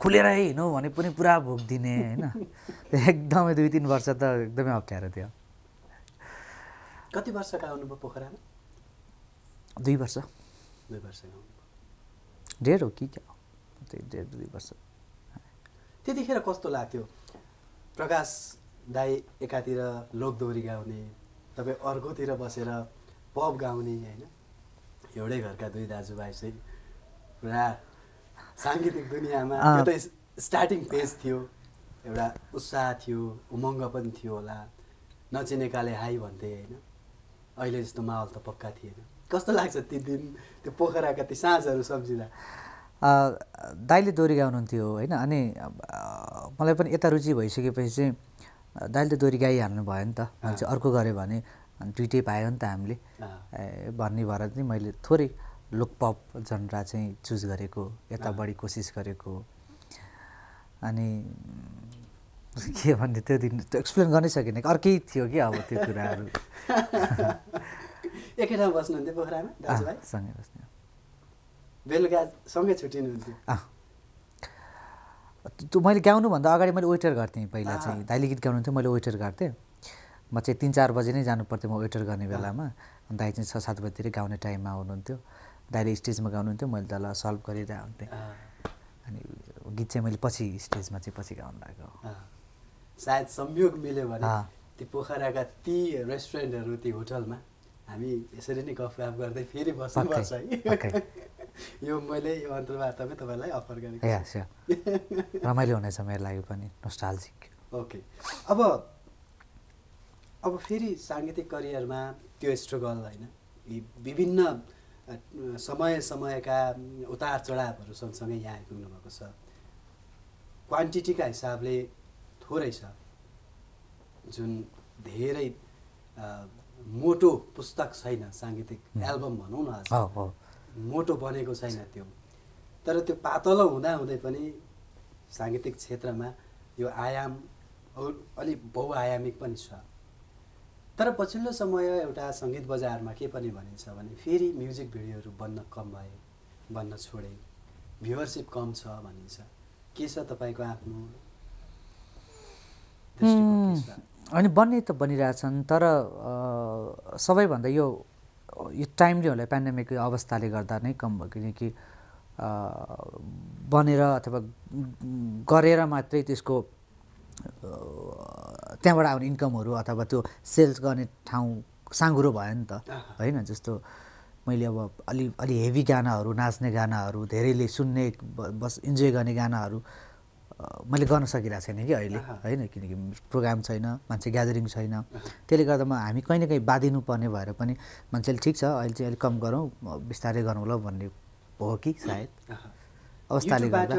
खुलेर हिँड्यो भने पनि पुरा भुक्दिने होइन एकदमै दुई तिन वर्ष त एकदमै अप्ठ्यारो थियो कति वर्षको आउनुभयो पोखरामा दुई वर्ष दुई वर्ष डेढ हो कि क्या त्यही डेढ दुई वर्ष त्यतिखेर कस्तो लाग्थ्यो प्रकाश दाइ एकातिर लोकदोरी गाउने तपाईँ अर्कोतिर बसेर पप गाउने होइन एउटै घरका दुई दाजुभाइ चाहिँ पुरा साङ्गीतिक दुनियाँमा यो त स्टार्टिङ फेज थियो एउटा उत्साह थियो उमङ्ग पनि थियो होला नचिनेकाले हाई भन्थे होइन अहिले जस्तो माहौल त पक्का थिएन कस्तो लाग्छ ती दिन त्यो पोखराका ती साँझहरू सम्झिँदा दाइले दोरी गाउनुहुन्थ्यो होइन अनि मलाई पनि यता रुचि भइसकेपछि चाहिँ दाइले त दोरी गाइहाल्नु भयो नि त मान्छे अर्को गऱ्यो भने दुइटै पायो नि त हामीले भन्ने भएर चाहिँ मैले थोरै लुकपप जनरा चाहिँ चुज गरेको यता बढी कोसिस गरेको अनि के भन्ने त्यो दिन त एक्सप्लेन गर्नै सकिनँ अर्कै थियो के अब त्यो कुराहरु एकै ठाउँ बस्नु हुन्थ्यो पोखरामा दाजुभाइ सँगै बस्नु बेलुका सँगै छुटिनु हुन्थ्यो त्यो मैले गाउनु भन्दा अगाडि मैले वेटर गर्थे पहिला चाहिँ दाइले गीत गाउनुहुन्थ्यो मैले वेटर गर्थे म चाहिँ तीन चार बजे नै जानु पर्थ्यो म वेटर गर्ने बेलामा दाइ चाहिँ छ सात बजेतिर गाउने टाइममा आउनुहुन्थ्यो दाइले स्टेजमा गाउनुहुन्थ्यो मैले त ल सल्भ गरेर आउँथे अनि गीत चाहिँ मैले पछि स्टेजमा चाहिँ पछि गाउन लाग्यो सायद संयोग मिल्यो भने त्यो पोखराका ती रेस्टुरेन्टहरु ती होटलमा हामी यसरी नै गफगाफ गर्दै फेरि बस्नु पर्छ है यो मैले यो अन्तर्वार्तामा तपाईलाई अफर गरेको छु रमाइलो हुनेछ मेरो लागि पनि नोस्टाल्जिक ओके अब अब फेरि सांगीतिक करियरमा त्यो स्ट्रगल हैन विभिन्न समय समयका उतार चढावहरु सँगसँगै यहाँ आइपुग्नु भएको छ क्वान्टिटीका हिसाबले थोरै छ जुन धेरै मोटो पुस्तक छैन सांगीतिक एल्बम भनौं न आज मोटो बनेको छैन त्यो तर त्यो पातलो हुँदा हुँदै पनि सांगीतिक क्षेत्रमा यो आयाम अलि बहुआयामिक पनि छ तर पछिल्लो समय एउटा संगीत बजारमा के पनि भनिन्छ भने फेरि म्युजिक भिडियोहरु बन्न कम भए बन्न छोडे भ्युअरशिप कम छ भनिन्छ के छ तपाईको आफ्नो दृष्टिकोण के छ अनि बन्ने त बनिराछन् तर सबैभन्दा यो यो टाइमले होला प्यान्डेमिकको अवस्थाले गर्दा नै कम भयो किनकि बनेर अथवा गरेर मात्रै त्यसको त्यहाँबाट आउने इन्कमहरु अथवा त्यो सेल्स गर्ने ठाउँ सांगुरो भयो नि त हैन जस्तो मैले अब अलि अलि हेभी गानाहरु नाच्ने गानाहरु धेरैले सुन्ने बस एन्जॉय गर्ने गानाहरु मैले गर्न सकिरा छैन कि अहिले हैन किनकि प्रोग्राम छैन मान्छे ग्यादरिङ छैन त्यसले गर्दा म हामी कहिने कहीं बादिनु पर्ने भएर पनि मान्छेले ठीक छ अहिले चाहिँ अलि कम गरौं विस्तारै गरौँला भन्ने हो कि सायद अवस्थाले गर्दा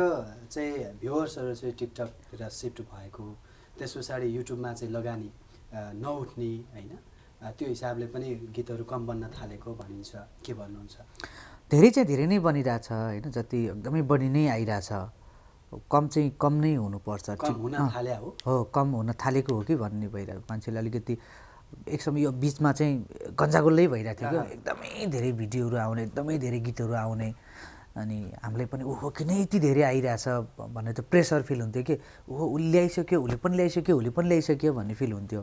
चाहिँ भ्युअर्सहरु चाहिँ टिकटक र शिफ्ट भएको त्यसपछि युट्युबमा चाहिँ लगानी नउठ्ने हैन त्यो हिसाबले पनि गीतहरु कम बन्न थालेको भनिन्छ के भन्नुहुन्छ धेरै चाहिँ धेरै नै बनिराछ हैन जति एकदमै बढी नै आइराछ कम चाहिँ कम नै हुनु पर्छ कम हुन थाले हो हो कम हुन थालेको हो कि भन्ने भइराछ मान्छेले अलिकति एक समय यो बीचमा चाहिँ गन्जागोलै भइराथ्यो के एकदमै धेरै भिडियोहरु आउने एकदमै धेरै गीतहरु आउने अनि हामीले पनि ओहो किन यति धेरै आइराछ भन्ने त प्रेसर फिल हुन्थ्यो के ओहो उले ल्याइसक्यो उले पनि ल्याइसक्यो उले पनि ल्याइसक्यो भन्ने फिल हुन्थ्यो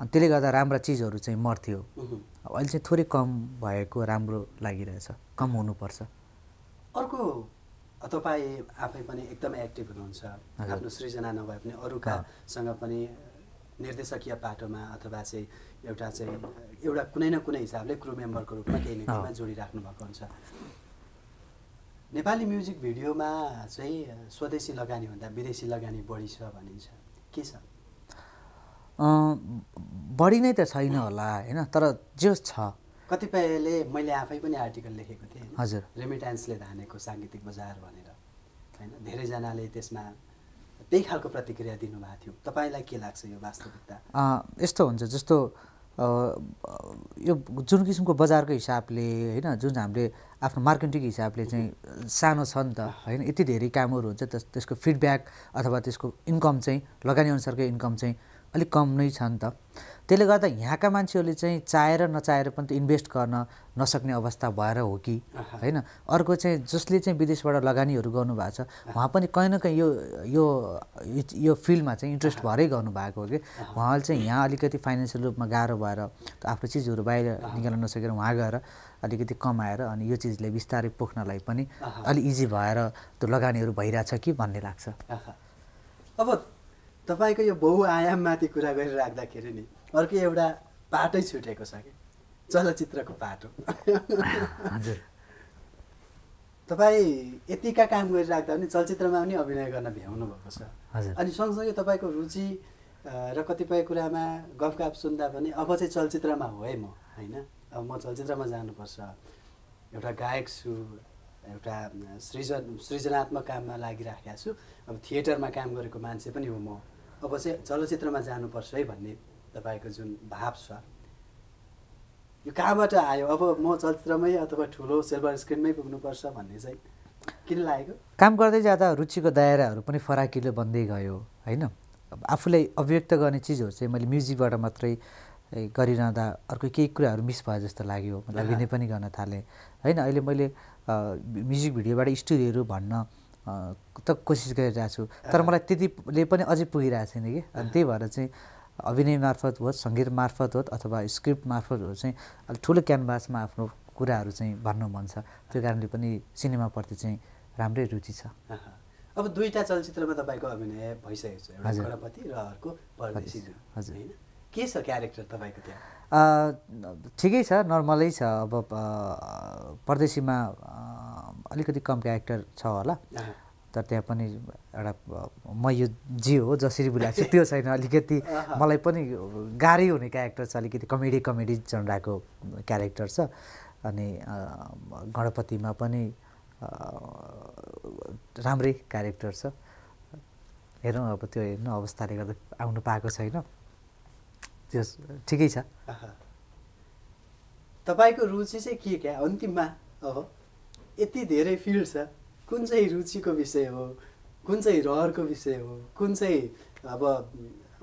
अनि त्यसले गर्दा राम्रो चीजहरु चाहिँ मर्थ्यो अहिले चाहिँ थोरै कम भएको राम्रो लागिरहेछ कम हुनु पर्छ अर्को तपाई आफै पनि एकदमै एक्टिभ हुनुहुन्छ आफ्नो सृजना नभए पनि अरुका सँग पनि निर्देशकीय पाटोमा अथवा चाहिँ एउटा चाहिँ एउटा कुनै न कुनै हिसाबले क्रु मेम्बरको रूपमा केही न केहीमा जोडिराख्नु भएको हुन्छ नेपाली म्युजिक भिडियोमा चाहिँ स्वदेशी लगानी भन्दा विदेशी लगानी बढी छ भनिन्छ के छ अ बढी नै त छैन होला हैन तर जे छ कतिपयले मैले आफै पनि आर्टिकल लेखेको थिए हजुर रेमिट्यान्सले धानेको सांगीतिक बजार भनेर हैन धेरै जनाले त्यसमा त्यही खालको प्रतिक्रिया दिनुभएको थियो तपाईलाई के लाग्छ यो वास्तविकता अ यस्तो हुन्छ जस्तो यो जुन किसिमको बजारको हिसाबले हैन जुन हामीले आफ्नो मार्केटिङको हिसाबले चाहिँ सानो छ नि त हैन यति धेरै कामहरु हुन्छ त्यसको फिडब्याक अथवा त्यसको इन्कम चाहिँ लगानी अनुसारको इन्कम चाहिँ अलि कम नै छ नि त त्यसले गर्दा यहाँका मान्छेहरुले चाहिँ चाहेर नचाहेर पनि त इन्भेस्ट गर्न नसक्ने अवस्था भएर हो कि हैन अर्को चाहिँ जसले चाहिँ विदेशबाट लगानीहरु गर्नु भएको छ वहा पनि कहीं न कहीं यो यो यो फिल्डमा चाहिँ इन्ट्रेस्ट भरै गर्नु भएको हो के वहाले चाहिँ यहाँ अलिकति फाइनान्शियल रूपमा गाह्रो भएर आफ्नो चीजहरु बाहिर निकाल्न नसकेर वहा गएर अलिकति कमाएर अनि यो चीजले विस्तारै पोख्नलाई पनि अलि इजी भएर त्यो लगानीहरु भइराछ कि भन्ने लाग्छ अब तपाईको यो बहुआयाममाथि कुरा गरिराख्दाखेरि नि अर्को एउटा पाटै छुटेको छ के चलचित्रको पाटो हजुर तपाई यतिका काम गरिराख्दा पनि चलचित्रमा पनि अभिनय गर्न भ्याउनु भएको छ अनि सँगसँगै तपाईको रुचि र कतिपय कुरामा गफगाफ सुन्दा पनि अब चाहिँ चलचित्रमा हो है म हैन अब म चलचित्रमा जानुपर्छ एउटा गायक छु एउटा सृजन सृजनात्मक काममा लागिराखेको छु अब थिएटरमा काम गरेको मान्छे पनि हो म अब चाहिँ चलचित्रमा जानुपर्छ है भन्ने तपाईको जुन भाव छ यो कहाँबाट आयो अब म चलचित्रमै अथवा ठुलो सिल्भर स्क्रिनमै पुग्नु पर्छ भन्ने चाहिँ किन लागेको? काम गर्दै जाँदा रुचिको दायराहरू पनि फराकिलो बन्दै गयो हैन। आफुलाई अभिव्यक्त गर्ने चीजहरु चाहिँ मैले म्युजिकबाट मात्रै गरिरहँदा अर्को केही कुराहरु मिस भयो जस्तो लाग्यो, मतलब लिने पनि गर्न थाले हैन। अहिले मैले म्युजिक भिडियोबाट स्टोरीहरु भन्न त कोसिस गरिरहेको छु, तर मलाई त्यतिले पनि अझै पुगिरहेको छैन के। अनि त्यही भएर चाहिँ अभिनय मार्फत होस्, संगीत मार्फत होस् अथवा स्क्रिप्ट मार्फत होस् चाहिँ अलि ठुलो क्यानभासमा आफ्नो कुराहरू चाहिँ भन्न मन छ। त्यो कारणले पनि सिनेमाप्रति चाहिँ राम्रै रुचि छ। अब दुईटा चलचित्रमा तपाईँको अभिनय भइसकेको छ, एउटा खडपति र अर्को परदेशी हजुर हैन। के छ क्यारेक्टर तपाईँको त्यहाँ? ठिकै छ, नर्मलै छ। अब परदेशीमा अलिकति कम क्यारेक्टर छ होला, तर त्यहाँ पनि एउटा म यो जे हो जसरी बोलाएको छु त्यो छैन, अलिकति मलाई पनि गाह्रै हुने क्यारेक्टर छ, अलिकति कमेडी कमेडी जनराको क्यारेक्टर छ। अनि गणपतिमा पनि राम्रै क्यारेक्टर छ, हेरौँ अब त्यो हेर्नु अवस्थाले गर्दा आउनु पाएको छैन, त्यो ठिकै छ। तपाईँको रुचि चाहिँ के क्या अन्तिममा? अब यति धेरै फिल्ड छ, कुन चाहिँ रुचिको विषय हो, कुन चाहिँ रहरको विषय हो, कुन चाहिँ अब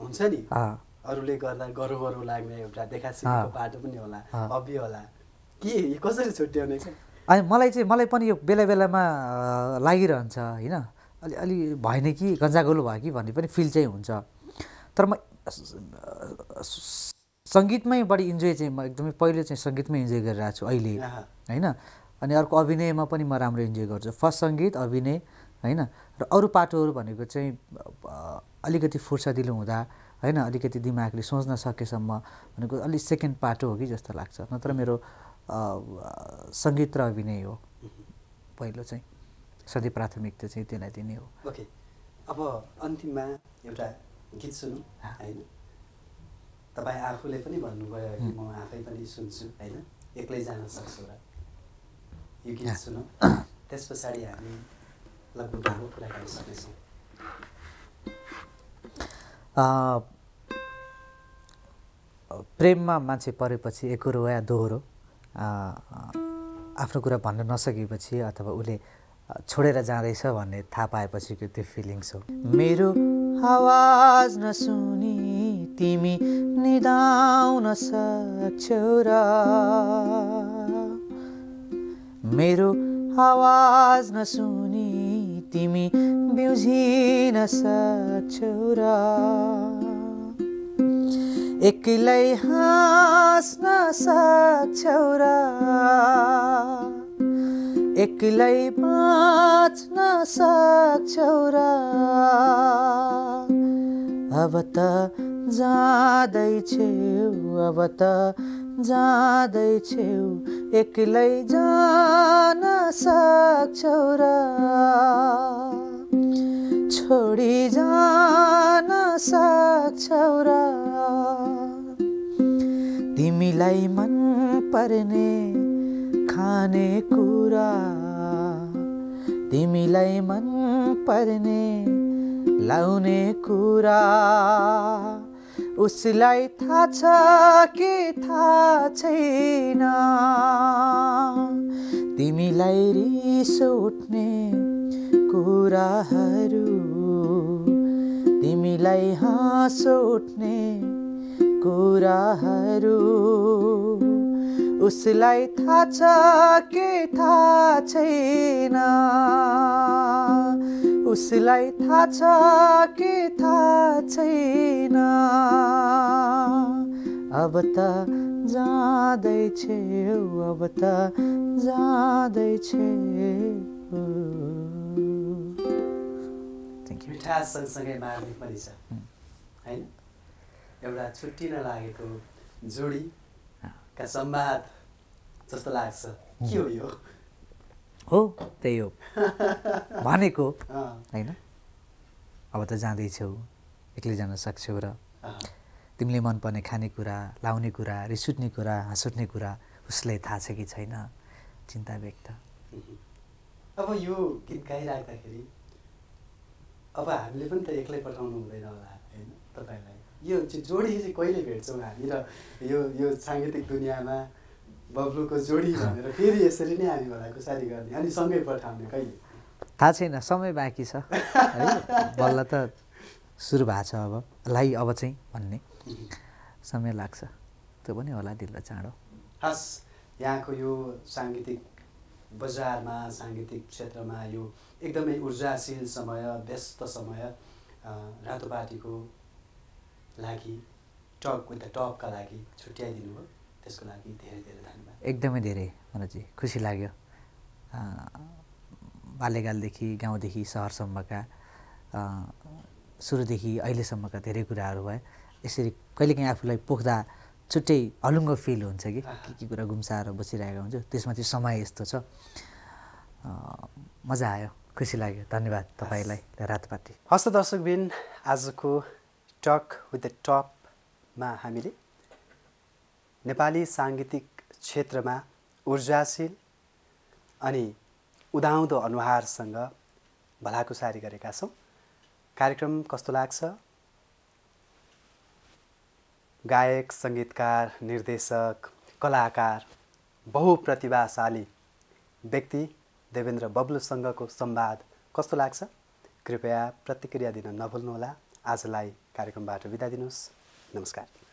हुन्छ नि अरूले गर्दा गरौँ लाग्ने एउटा देखासिको बाटो पनि होला, हबी होला, के कसरी छुट्याउने छ? अनि मलाई चाहिँ मलाई पनि यो बेला बेलामा लागिरहन्छ हैन, अलि अलि भएन कि गन्जागोलो भयो कि भन्ने पनि फिल चाहिँ हुन्छ। तर म सङ्गीतमै बढी इन्जोय चाहिँ म एकदमै पहिले चाहिँ सङ्गीतमै इन्जोय गरिरहेको छु अहिले हैन। अनि अर्को अभिनयमा पनि म राम्रो इन्जोय गर्छु, फर्स्ट सङ्गीत अभिनय हैन। र अरू पाटोहरू भनेको चाहिँ अलिकति फुर्सदिलो हुँदा हैन, अलिकति दिमागले सोच्न सकेसम्म भनेको अलि सेकेन्ड पाटो हो कि जस्तो लाग्छ, नत्र मेरो सङ्गीत र अभिनय हो पहिलो चाहिँ, सधैँ प्राथमिकता चाहिँ त्यसलाई दिने हो। ओके, अब अन्तिममा एउटा गीत सुनौँ हैन। तपाईँ आफूले पनि भन्नुभयो कि म आफै पनि सुन्छु हैन, एक्लै जान सक्छु र यो गीत सुनौँ, त्यस पछाडि हामी लगभग हाम्रो कुराकानी सक्नेछौँ। प्रेममा मान्छे परेपछि एकहोरो या दोहोरो आफ्नो कुरा भन्न नसकेपछि अथवा उसले छोडेर जाँदैछ भन्ने थाहा पाएपछिको त्यो फिलिङ्स हो। मेरो आवाज नसुनी तिमी निदाउन सक्छौ र, मेरो आवाज नसुनी तिमी बिउझिन सक्छौ र, एक्लै हाँस्न सक्छौ र, एक्लै बाँच्न सक्छौ र, अब त जाँदैछौ, अब त जाँदैछौ, एक्लै जान सक्छौ र, छोडी जान सक्छौ र, तिमीलाई मन पर्ने खाने कुरा, तिमीलाई मन पर्ने लाउने कुरा, उसलाई थाहा छ कि थाहा छैन, तिमीलाई रिस उठ्ने कुराहरू, तिमीलाई हाँस उठ्ने कुराहरू, उसलाई थाहा छ कि थाहा छैन, उसलाई थाहा छ कि थाहा छैन, अब त जाँदैछौ, अब त जाँदैछौ। मिठास सँगसँगै मार्मिक पनि छ हैन, एउटा छुट्टिन लागेको जोडी का सम्वाद जस्तो लाग्छ, के हो यो? हो त्यही हो भनेको हैन, अब त जाँदैछौ, एक्लै जान सक्छौ र, तिमीले मनपर्ने खानेकुरा, लाउने कुरा, रिस उठ्ने कुरा, हाँस उठ्ने कुरा, उसलाई थाहा छ कि छैन, चिन्ता व्यक्त। अब यो गीत गाइराख्दाखेरि अब हामीले पनि त एक्लै पठाउनु हुँदैन होला हैन, तपाईँलाई यो जोडी चाहिँ कहिले भेट्छौँ हामी र यो यो साङ्गीतिक दुनियाँमा बब्लू को जोड़ी भनेर फेरि यसरी नै हामी भलाको साडी गर्ने अनि सँगै पठाउने कहिले थाहा छैन समय बाँकी छ है बल्ल त सुरु भएको छ अब लाई अब चाहिँ भन्ने समय लाग्छ त्यो पनि होला दिल चाँडो हस यहाँको यो सांगीतिक बजारमा सांगीतिक क्षेत्रमा यो एकदमै ऊर्जाशील समय व्यस्त समय रातो पार्टीको लागि टक विथ द टप का लागि छुट्याइदिनु भयो त्यसको लागि धेरै धेरै धन्यवाद एकदमै धेरै मनजी खुसी लाग्यो बाल्यकालदेखि गाउँदेखि शहरसम्मका सुरुदेखि अहिलेसम्मका धेरै कुराहरू भए यसरी कहिलेकाहीँ आफूलाई पोख्दा छुट्टै अलुङ्गो फिल हुन्छ कि के के कुरा गुम्साएर बसिरहेको हुन्छ त्यसमा चाहिँ समय यस्तो छ मजा आयो खुसी लाग्यो धन्यवाद तपाईलाई रातो पार्टी हस्त दर्शकबिन आजको टक विथ द टप मा हामीले नेपाली सांगीतिक क्षेत्रमा ऊर्जाशील अनि उदाउँदो अनुहारसँग भलाकुसारी गरेका छौं कार्यक्रम कस्तो लाग्छ गायक संगीतकार निर्देशक कलाकार बहुप्रतिभाशाली व्यक्ति देवेन्द्र बब्लुसँगको संवाद कस्तो लाग्छ कृपया प्रतिक्रिया दिन नभुल्नुहोला आजलाई कार्यक्रमबाट बिदा दिनुस् नमस्कार